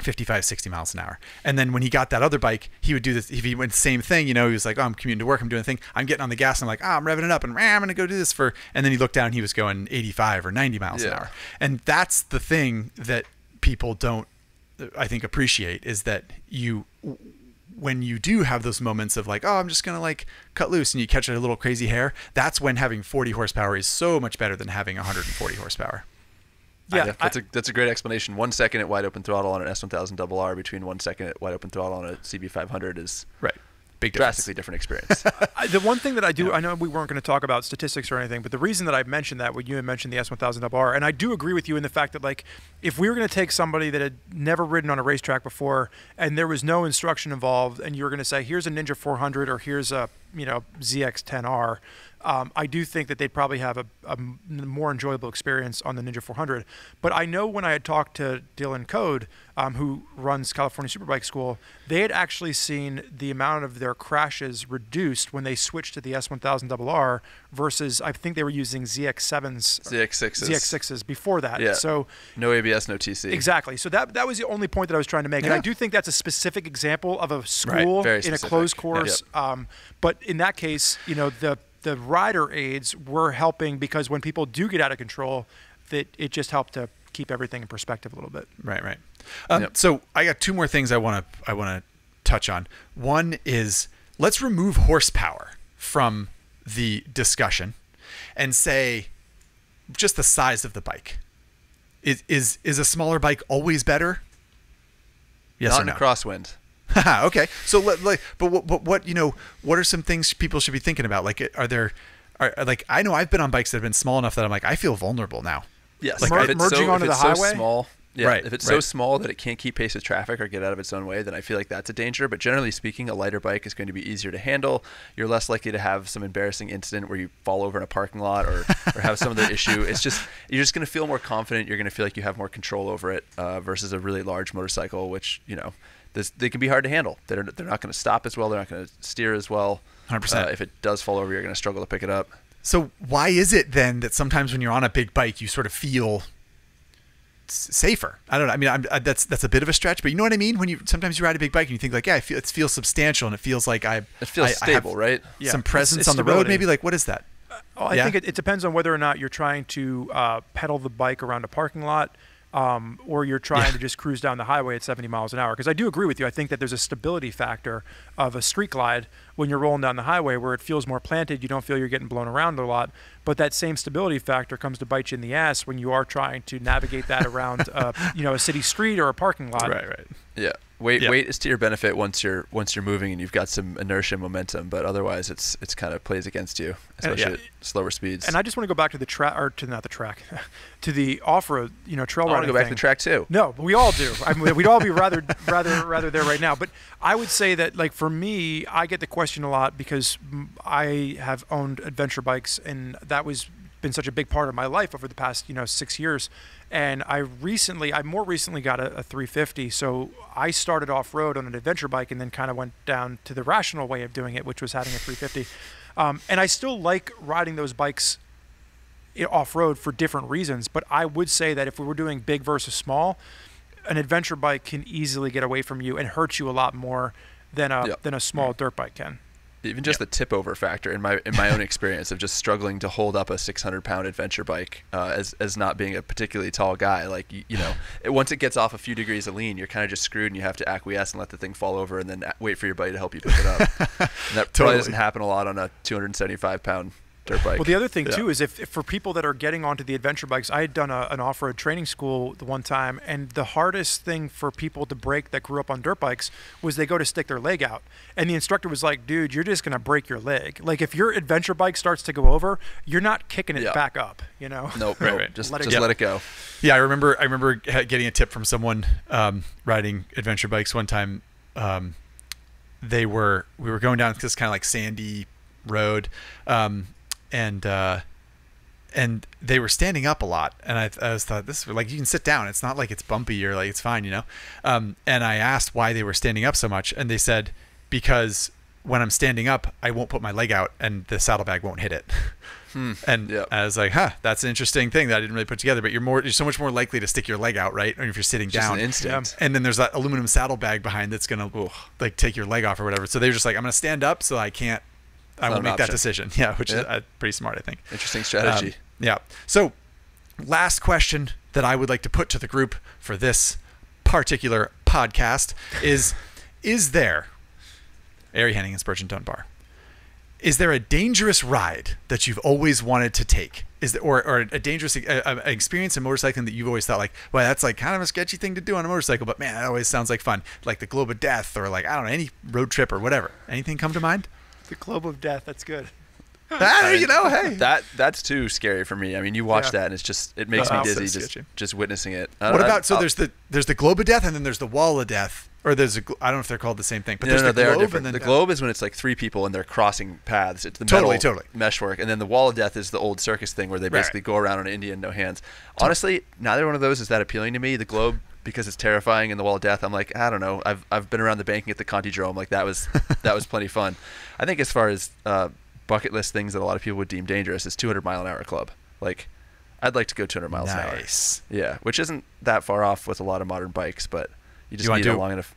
55, 60 miles an hour. And then when he got that other bike, he would do this. If he went the same thing, you know, he was like, oh, I'm commuting to work. I'm doing a thing. I'm getting on the gas. And I'm like, I'm revving it up and I'm going to go do this for, and then he looked down and he was going 85 or 90 miles yeah. an hour. And that's the thing that people don't, I think, appreciate is that when you do have those moments of like, oh, I'm just going to like cut loose and you catch a little crazy hair. That's when having 40 horsepower is so much better than having 140 horsepower. Yeah, that's a great explanation. 1 second at wide open throttle on an S1000RR between 1 second at wide open throttle on a CB500 is right. Big difference. Drastically different experience. The one thing that I do, yeah. I know we weren't going to talk about statistics or anything, but the reason that I mentioned that when you had mentioned the S1000RR, and I do agree with you in the fact that like if we were going to take somebody that had never ridden on a racetrack before and there was no instruction involved and you were going to say, here's a Ninja 400 or here's a, you know, ZX10R, I do think that they'd probably have a more enjoyable experience on the Ninja 400. But I know when I had talked to Dylan Code, who runs California Superbike School, they had actually seen the amount of their crashes reduced when they switched to the S1000RR versus, I think they were using ZX7s. ZX6s before that. Yeah. So no ABS, no TC. Exactly. So that was the only point that I was trying to make. Yeah. And I do think that's a specific example of a school right. in a closed course. Yep. But in that case, you know, the rider aids were helping because when people do get out of control, that it just helped to keep everything in perspective a little bit. Right, right. Yep. So I got two more things I want to touch on. One is let's remove horsepower from the discussion and say just the size of the bike. Is a smaller bike always better? Yes Not or no? in a crosswind. Okay. So but what you know, what are some things people should be thinking about? Like, like, I know I've been on bikes that have been small enough that I'm like, I feel vulnerable now. Yes. Like merging onto the highway. If it's so small that it can't keep pace with traffic or get out of its own way, then I feel like that's a danger. But generally speaking, a lighter bike is going to be easier to handle. You're less likely to have some embarrassing incident where you fall over in a parking lot or have some other issue. It's just, you're just going to feel more confident. You're going to feel like you have more control over it, versus a really large motorcycle, which, you know, they can be hard to handle. They're not going to stop as well. They're not going to steer as well. 100%. If it does fall over, you're going to struggle to pick it up. So why is it then that sometimes when you're on a big bike, you sort of feel safer. I don't know. I mean, that's a bit of a stretch, but you know what I mean? When you sometimes you ride a big bike and you think like, yeah, it feels substantial and it feels like it feels stable, right? Yeah. Some presence on the road, maybe. Like, what is that? I think it depends on whether or not you're trying to pedal the bike around a parking lot, or you're trying to just cruise down the highway at 70 miles an hour. Because I do agree with you. I think that there's a stability factor of a street glide when you're rolling down the highway where it feels more planted. You don't feel you're getting blown around a lot. But that same stability factor comes to bite you in the ass when you are trying to navigate that around a city street or a parking lot. Right, right. Yeah. Weight is to your benefit once you're moving and you've got some inertia and momentum, but otherwise it's kind of plays against you, especially at slower speeds. And I just want to go back to the track, or to not the track, to the off-road, trail riding. I want to go back to the track too. No, but we all do. I mean, we'd all be rather there right now. But I would say that, like, for me, I get the question a lot because I have owned adventure bikes, and that was been such a big part of my life over the past 6 years. And I more recently got a 350. So I started off road on an adventure bike and then kind of went down to the rational way of doing it, which was having a 350. And I still like riding those bikes off road for different reasons. But I would say that if we were doing big versus small, an adventure bike can easily get away from you and hurt you a lot more than a small dirt bike can. Even just the tip over factor in my own experience of just struggling to hold up a 600-pound adventure bike as not being a particularly tall guy. Like, once it gets off a few degrees of lean, you're kind of just screwed and you have to acquiesce and let the thing fall over and then wait for your buddy to help you pick it up. And that totally doesn't happen a lot on a 275-pound dirt bike. Well, the other thing too is if for people that are getting onto the adventure bikes, I had done an off-road training school the one time, and the hardest thing for people to break that grew up on dirt bikes was they go to stick their leg out, and the instructor was like, dude, you're just gonna break your leg. Like, if your adventure bike starts to go over, you're not kicking it back up, Nope, right. just let it go. Yeah, I remember getting a tip from someone riding adventure bikes one time. We were going down this kind of like sandy road, and they were standing up a lot, and I was thought, this, like, you can sit down, it's not like it's bumpy or like it's fine, and I asked why they were standing up so much, and they said, because when I'm standing up I won't put my leg out and the saddlebag won't hit it. And I was like, that's an interesting thing that I didn't really put together, but you're so much more likely to stick your leg out, right? Or if you're sitting down, just an instinct. And then there's that aluminum saddlebag behind that's gonna like take your leg off or whatever, so they're just like, I'm gonna stand up so I won't make that decision. Yeah, which is pretty smart, I think. Interesting strategy. So last question that I would like to put to the group for this particular podcast is there, Ari Henning and Spurgeon Dunbar, is there a dangerous ride that you've always wanted to take? Is there, or a dangerous experience in motorcycling that you've always thought like, well, that's like kind of a sketchy thing to do on a motorcycle, but man, that always sounds like fun. Like the Globe of Death, or like, I don't know, any road trip or whatever. Anything come to mind? The Globe of Death. That's good. Hey. That's too scary for me. I mean, you watch that and it's just, it makes me dizzy just witnessing it. There's the Globe of Death, and then there's the Wall of Death, or I don't know if they're called the same thing, but there's the Globe. The Globe is when it's like three people and they're crossing paths. It's the metal meshwork. And then the Wall of Death is the old circus thing where they basically go around on an Indian, no hands. Honestly, neither one of those is that appealing to me. The Globe, because it's terrifying, and the Wall of Death, I'm like, I don't know. I've been around the banking at the Contidrome. Like, that was plenty fun. I think as far as bucket list things that a lot of people would deem dangerous is 200-mile-an-hour club. Like, I'd like to go 200 miles an hour. Nice. Yeah, which isn't that far off with a lot of modern bikes, but you just need a long enough.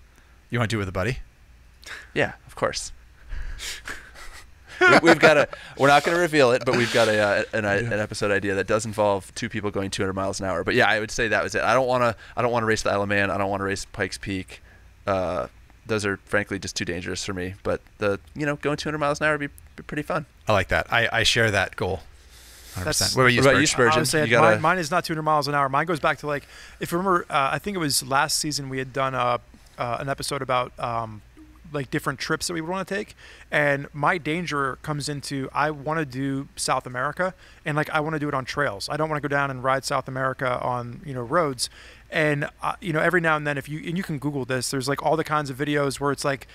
You want to do it with a buddy? Yeah, of course. We're not going to reveal it, but we've got an episode idea that does involve two people going 200 miles an hour. But yeah, I would say that was it. I don't want to race the Isle of Man. I don't want to race Pikes Peak. Those are frankly just too dangerous for me. But going 200 miles an hour would be pretty fun. I like that. I share that goal. 100%. What about you, Spurgeon? Mine is not 200 miles an hour. Mine goes back to, like, if you remember, I think it was last season we had done an episode about like different trips that we would want to take, and my danger comes into, I want to do South America, and like I want to do it on trails. I don't want to go down and ride South America on roads. And every now and then, you can Google this, there's like all the kinds of videos where it's like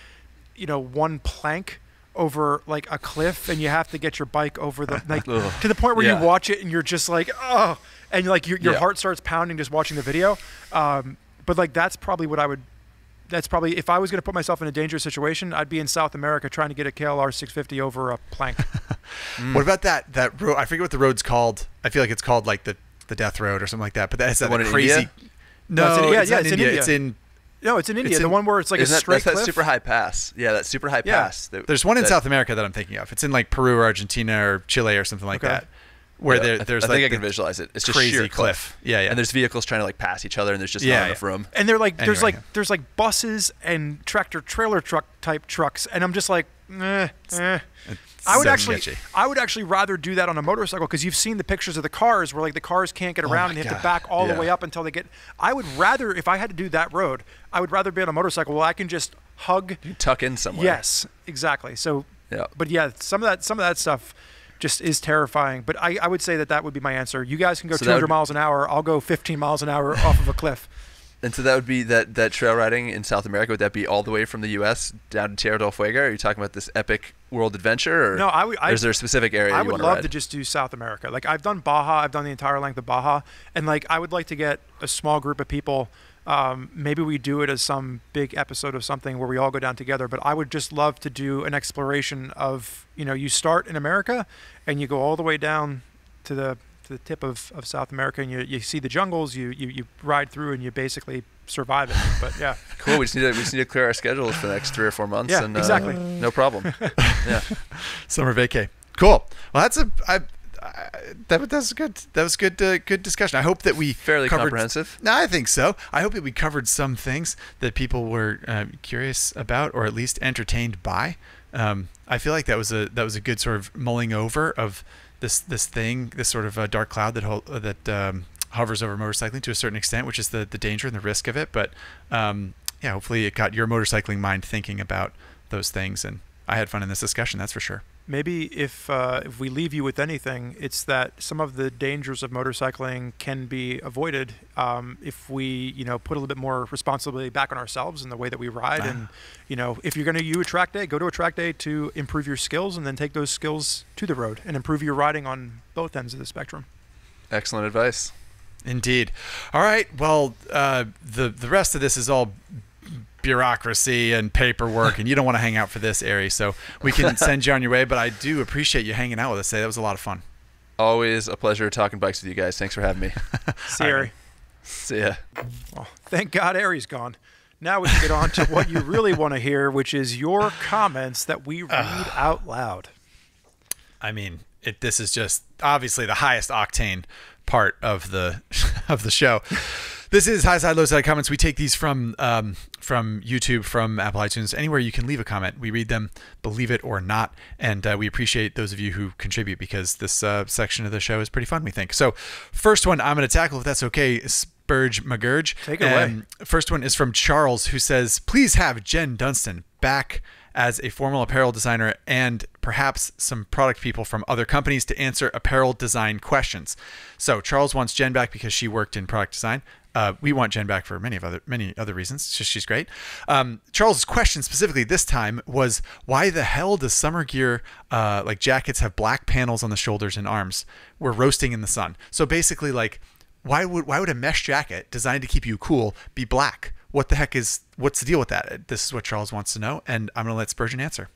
one plank over like a cliff, and you have to get your bike over the like to the point where you watch it and you're just like, oh, and like your heart starts pounding just watching the video. But like that's probably, if I was going to put myself in a dangerous situation, I'd be in South America trying to get a KLR 650 over a plank. What about that road? I forget what the road's called. I feel like it's called like the the death road or something like that. But that's that crazy. No, yeah, yeah, it's in India. It's in. No, it's in India. It's in, the one where it's like a straight cliff. That's that super high pass. Yeah, that super high pass. That, there's one in South America that I'm thinking of. It's in like Peru or Argentina or Chile or something like that. Where there's I think I can visualize it. It's just crazy sheer cliff. Yeah, yeah. And there's vehicles trying to like pass each other, and there's just not enough room. And they're like, there's like, there's like buses and tractor trailer truck type trucks, and I'm just like, I would actually, I would actually rather do that on a motorcycle, because you've seen the pictures of the cars where like the cars can't get around and they have to back all the way up until they get. I would rather, if I had to do that road, I would rather be on a motorcycle where I can just hug, you tuck in somewhere. Yes, exactly. So, but yeah, some of that stuff just is terrifying. But I would say that that would be my answer. You guys can go 200 miles an hour. I'll go 15 miles an hour off of a cliff. And so that would be that trail riding in South America. Would that be all the way from the U.S. down to Tierra del Fuego? Are you talking about this epic world adventure? Or, no, or is there a specific area you want to ride? I would love to just do South America. Like, I've done Baja. I've done the entire length of Baja. And, like, I would like to get a small group of people. Maybe we do it as some big episode of something where we all go down together. But I would just love to do an exploration of, you know, you start in America and you go all the way down to the tip of South America, and you see the jungles, you ride through, and you basically survive it. But yeah, cool. We just need to clear our schedules for the next 3 or 4 months. Yeah, and, exactly. No problem. Yeah, summer vacay. Cool. Well, that's good discussion. I hope that we fairly comprehensive. No, I think so. I hope that we covered some things that people were curious about, or at least entertained by. I feel like that was a good sort of mulling over of this thing, this sort of dark cloud that hovers over motorcycling to a certain extent, which is the danger and the risk of it. But yeah, hopefully it got your motorcycling mind thinking about those things. And I had fun in this discussion, that's for sure. Maybe if we leave you with anything, it's that some of the dangers of motorcycling can be avoided if we, you know, put a little bit more responsibility back on ourselves in the way that we ride. And, you know, if you're going to do a track day, go to a track day to improve your skills, and then take those skills to the road and improve your riding on both ends of the spectrum. Excellent advice. Indeed. All right. Well, the rest of this is all bureaucracy and paperwork, and you don't want to hang out for this, Ari, so we can send you on your way. But I do appreciate you hanging out with us today. That was a lot of fun. Always a pleasure talking bikes with you guys. Thanks for having me. See you, Ari. See ya. Well, thank God Ari's gone. Now we can get on to what you really want to hear, which is your comments that we read out loud. I mean, this is just obviously the highest octane part of the show. This is High Side, Low Side comments. We take these from YouTube, from Apple iTunes, anywhere you can leave a comment. We read them, believe it or not, and we appreciate those of you who contribute, because this section of the show is pretty fun, we think. So first one I'm going to tackle, if that's okay, is Spurge McGurge. Take it away. First one is from Charles, who says, please have Jen Dunstan back as a formal apparel designer, and perhaps some product people from other companies to answer apparel design questions. So Charles wants Jen back because she worked in product design. We want Jen back for many other reasons. It's just she's great. Charles' question specifically this time was, why the hell does summer gear like jackets have black panels on the shoulders and arms? We're roasting in the sun. So basically, like, why would a mesh jacket designed to keep you cool be black? What the heck is, what's the deal with that? This is what Charles wants to know, and I'm gonna let Spurgeon answer.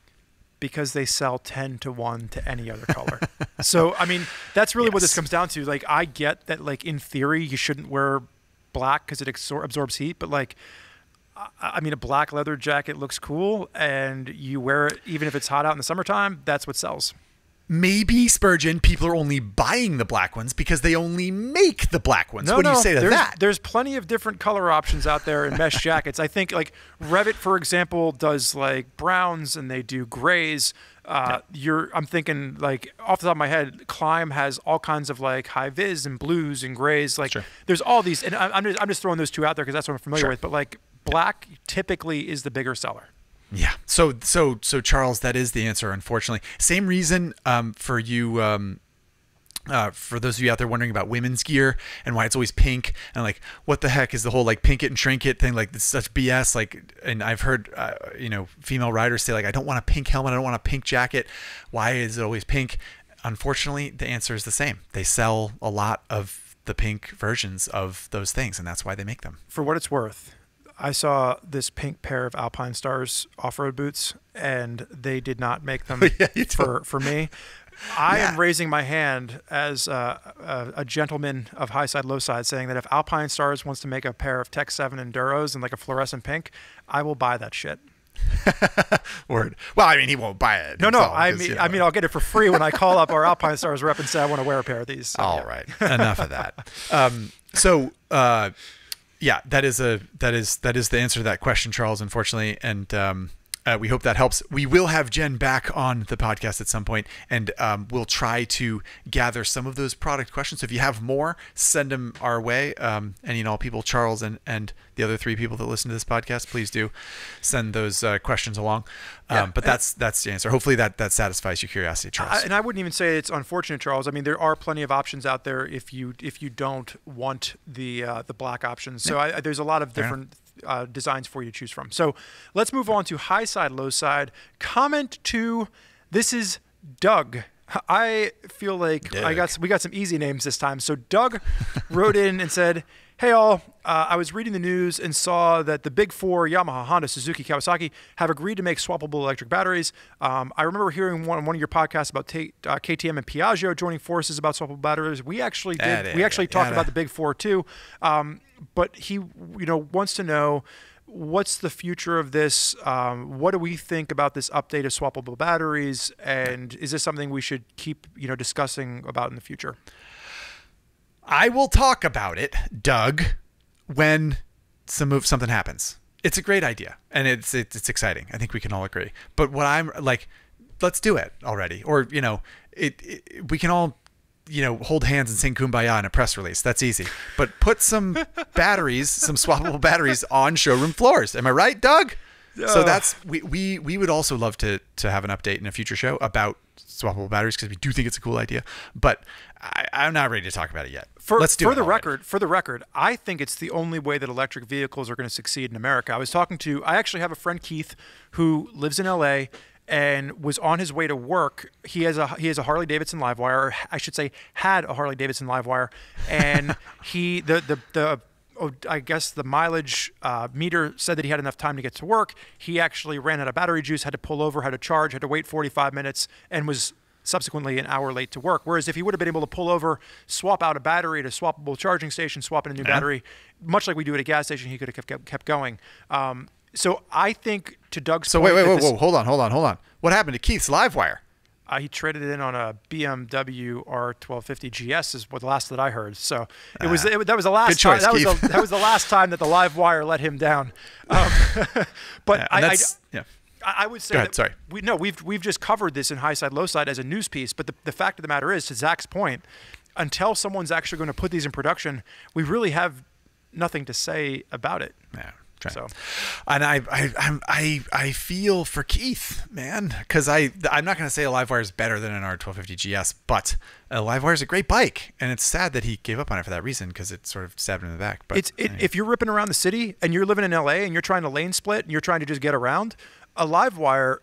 Because they sell 10-to-1 to any other color. So I mean, that's really what this comes down to. Like, I get that, like, in theory you shouldn't wear black because it absorbs heat, but like, I mean, a black leather jacket looks cool, and you wear it even if it's hot out in the summertime. That's what sells. Maybe, Spurgeon, people are only buying the black ones because they only make the black ones. What do you say to that? There's plenty of different color options out there in mesh jackets. I think, like, Revit, for example, does like browns, and they do grays. I'm thinking, like, off the top of my head, Climb has all kinds of like high vis and blues and grays. Like, there's all these, and I'm just throwing those two out there because that's what I'm familiar with. But like, black typically is the bigger seller. Yeah. So Charles, that is the answer, unfortunately. Same reason for you, for those of you out there wondering about women's gear and why it's always pink, and like, what the heck is the whole like pink it and shrink it thing? Like, it's such BS. Like, and I've heard, you know, female riders say like, I don't want a pink helmet, I don't want a pink jacket. Why is it always pink? Unfortunately, the answer is the same. They sell a lot of the pink versions of those things, and that's why they make them. For what it's worth, I saw this pink pair of Alpinestars off-road boots, and they did not make them for me. I am raising my hand as a gentleman of High Side, Low Side, saying that if Alpinestars wants to make a pair of Tech 7 Enduros in like a fluorescent pink, I will buy that shit. Word. Well, I mean, he won't buy it. No, I mean, I'll get it for free when I call up our Alpinestars rep and say I want to wear a pair of these. So, All right, enough of that. Yeah, that is the answer to that question, Charles, unfortunately. And we hope that helps. We will have Jen back on the podcast at some point, and we'll try to gather some of those product questions. So if you have more, send them our way. Any and all people, Charles and the other three people that listen to this podcast, please do send those questions along. But that's the answer. Hopefully that satisfies your curiosity, Charles. And I wouldn't even say it's unfortunate, Charles. I mean, there are plenty of options out there if you don't want the black options. So yeah. There's a lot of different designs for you to choose from. So let's move on to High Side, Low Side. Comment to, this is Doug. I feel like we got some easy names this time. So Doug wrote in and said, "Hey all, I was reading the news and saw that the big four, Yamaha, Honda, Suzuki, Kawasaki, have agreed to make swappable electric batteries. I remember hearing one of your podcasts about KTM and Piaggio joining forces about swappable batteries. We actually did. We actually talked about the big four too. But he, wants to know, what's the future of this? What do we think about this update of swappable batteries? And is this something we should keep, discussing about in the future?" I will talk about it, Doug, when something happens. It's a great idea, and it's exciting. I think we can all agree. But what I'm like, let's do it already, or we can all hold hands and sing "Kumbaya" in a press release. That's easy. But put some batteries, some swappable batteries, on showroom floors. Am I right, Doug? So that's we would also love to have an update in a future show about swappable batteries, because we do think it's a cool idea, but I'm not ready to talk about it yet. For the record, I think it's the only way that electric vehicles are going to succeed in America. I actually have a friend, Keith, who lives in LA and was on his way to work. He has a Harley Davidson Live Wire, or I should say had a Harley Davidson Live Wire, and I guess the mileage meter said that he had enough time to get to work. He actually ran out of battery juice, had to pull over, had to charge, had to wait 45 minutes, and was subsequently an hour late to work. Whereas if he would have been able to pull over, swap out a battery at a swappable charging station, swap in a new battery, much like we do at a gas station, he could have kept going. So I think, to Doug's point... So wait, hold on. What happened to Keith's Live Wire? He traded it in on a BMW R1250 GS, is what the last that I heard. So that was the last time that the Live Wire let him down. But I would say we've just covered this in High Side, Low Side as a news piece. But the fact of the matter is, to Zach's point, until someone's actually going to put these in production, we really have nothing to say about it. Yeah. So, and I feel for Keith, man, because I'm not going to say a Livewire is better than an R1250 GS, but a Livewire is a great bike, and it's sad that he gave up on it for that reason, because it sort of stabbed him in the back. But anyway, if you're ripping around the city and you're living in LA and you're trying to lane split and you're trying to just get around, a Livewire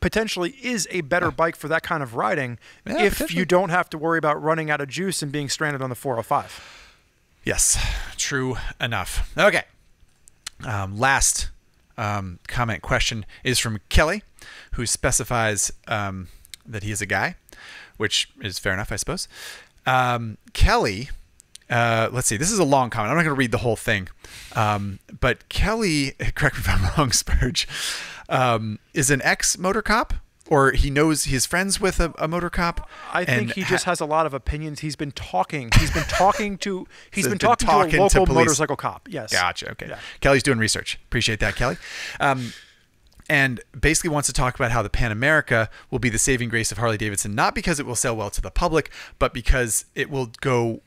potentially is a better bike for that kind of riding, if you don't have to worry about running out of juice and being stranded on the 405. Yes, true enough. Okay. Last comment question is from Kelly, who specifies that he is a guy, which is fair enough, I suppose. Kelly, let's see, this is a long comment. I'm not going to read the whole thing. But Kelly, correct me if I'm wrong, Spurge, is an ex-motor cop, or he knows he's friends with a motor cop. I think he just has a lot of opinions. He's been talking to a local motorcycle cop. Yes. Gotcha. Okay. Yeah. Kelly's doing research. Appreciate that, Kelly. And basically wants to talk about how the Pan America will be the saving grace of Harley Davidson, not because it will sell well to the public, but because it will go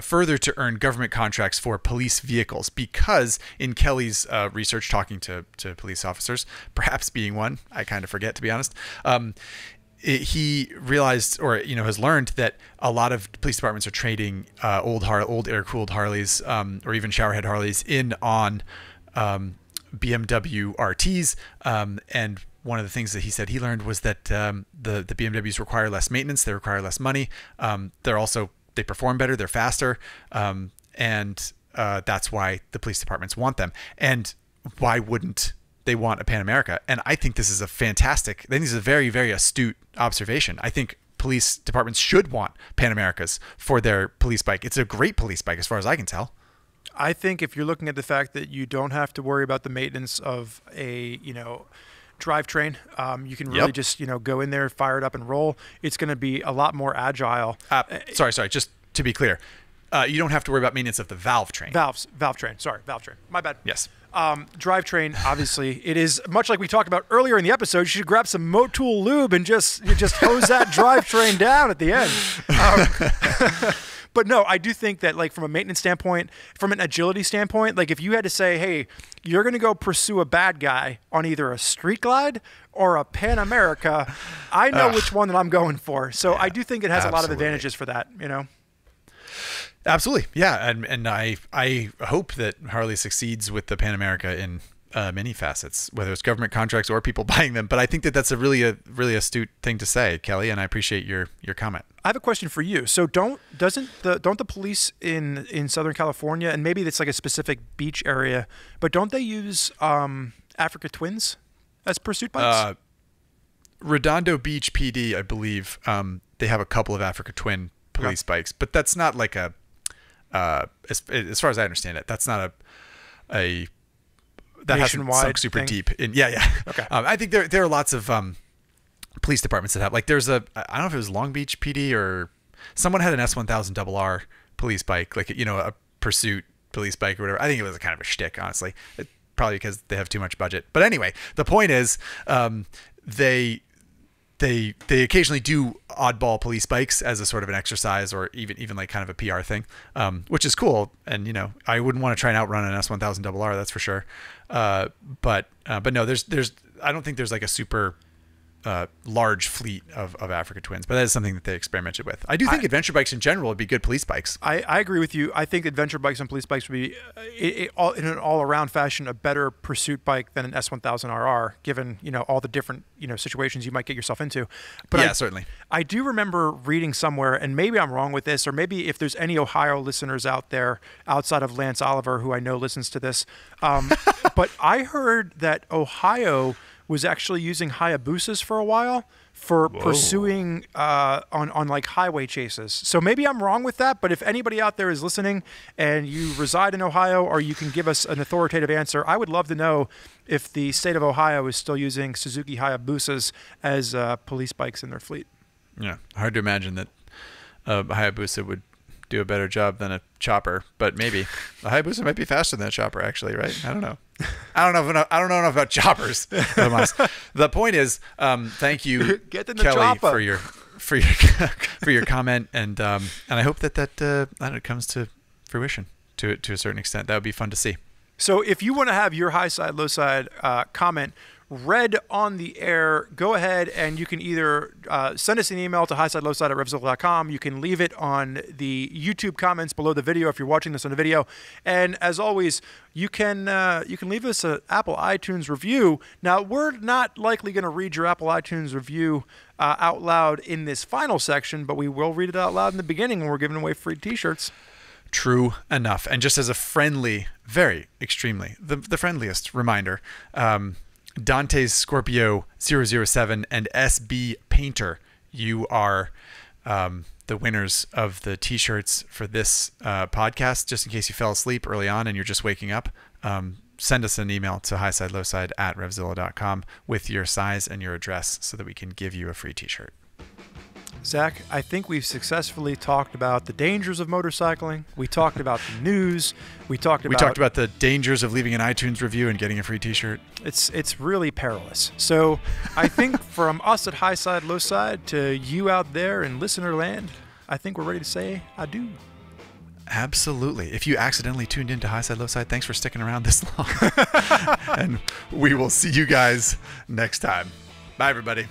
further to earn government contracts for police vehicles, because in Kelly's research, talking to police officers, perhaps being one, I kind of forget, to be honest, he realized, or has learned, that a lot of police departments are trading old air-cooled Harleys, or even showerhead Harleys, on BMW RTs, and one of the things that he said he learned was that the BMWs require less maintenance, they require less money, they perform better, they're faster, and that's why the police departments want them. And why wouldn't they want a Pan America? And I think this is a very, very astute observation. I think police departments should want Pan Americas for their police bike. It's a great police bike as far as I can tell. I think if you're looking at the fact that you don't have to worry about the maintenance of a, you know, drivetrain, you can really just, you know, go in there, fire it up and roll. It's going to be a lot more agile. Sorry. Just to be clear, you don't have to worry about maintenance of the valve train. Valve train. My bad. Yes. Drivetrain, obviously, it is much like we talked about earlier in the episode. You should grab some Motul lube and just hose that drivetrain down at the end. But no, I do think that, like, from a maintenance standpoint, from an agility standpoint, like if you had to say, hey, you're going to go pursue a bad guy on either a Street Glide or a Pan America, I know which one that I'm going for. So yeah, I do think it has a lot of advantages for that, you know. Absolutely. Yeah. And I hope that Harley succeeds with the Pan America in many facets, whether it's government contracts or people buying them. But I think that that's a really astute thing to say, Kelly, and I appreciate your comment. I have a question for you. So don't the police in Southern California, and maybe it's like a specific beach area, but don't they use Africa Twins as pursuit bikes? Redondo Beach PD, I believe, they have a couple of Africa Twin police bikes, but that's not like a as far as I understand it, that's not a that hasn't sunk super deep in. Yeah. Okay. I think there are lots of police departments that have, like, there's a, I don't know if it was Long Beach PD or someone had an S1000RR police bike, like, you know, a pursuit police bike or whatever. I think it was a kind of a shtick, honestly, probably because they have too much budget. But anyway, the point is, they occasionally do oddball police bikes as a sort of an exercise or even like kind of a PR thing, which is cool. And, you know, I wouldn't want to try and outrun an S1000RR, that's for sure. But no, I don't think there's like a super large fleet of Africa Twins, but that is something that they experimented with. I do think adventure bikes in general would be good police bikes. I agree with you. I think adventure bikes and police bikes would be in an all-around fashion a better pursuit bike than an S1000RR, given, you know, all the different, you know, situations you might get yourself into. But yeah, certainly. I do remember reading somewhere, and maybe I'm wrong with this, or maybe if there's any Ohio listeners out there outside of Lance Oliver, who I know listens to this, but I heard that Ohio was actually using Hayabusas for a while for pursuing on like highway chases. So maybe I'm wrong with that, but if anybody out there is listening and you reside in Ohio or you can give us an authoritative answer, I would love to know if the state of Ohio is still using Suzuki Hayabusas as police bikes in their fleet. Yeah, hard to imagine that Hayabusa would do a better job than a chopper, but maybe the Hayabusa might be faster than a chopper actually, right? I don't know. I don't know enough about choppers. The point is, thank you, Kelly, for your comment, and I hope that comes to fruition to a certain extent. That would be fun to see. So, if you want to have your high side, low side comment read on the air, go ahead and you can either send us an email to highsidelowside@revzilla.com. You can leave it on the YouTube comments below the video if you're watching this on a video. And as always, you can leave us an Apple iTunes review. Now, we're not likely going to read your Apple iTunes review out loud in this final section, but we will read it out loud in the beginning when we're giving away free T-shirts. True enough. And just as a friendly, the friendliest reminder, Dante's Scorpio 007 and S.B. Painter, you are the winners of the T-shirts for this podcast. Just in case you fell asleep early on and you're just waking up, send us an email to highsidelowside@revzilla.com with your size and your address so that we can give you a free T-shirt. Zach, I think we've successfully talked about the dangers of motorcycling. We talked about the news. We talked about the dangers of leaving an iTunes review and getting a free T-shirt. It's really perilous. So I think from us at High Side, Low Side to you out there in listener land, I think we're ready to say adieu. Absolutely. If you accidentally tuned into High Side, Low Side, thanks for sticking around this long. And we will see you guys next time. Bye, everybody.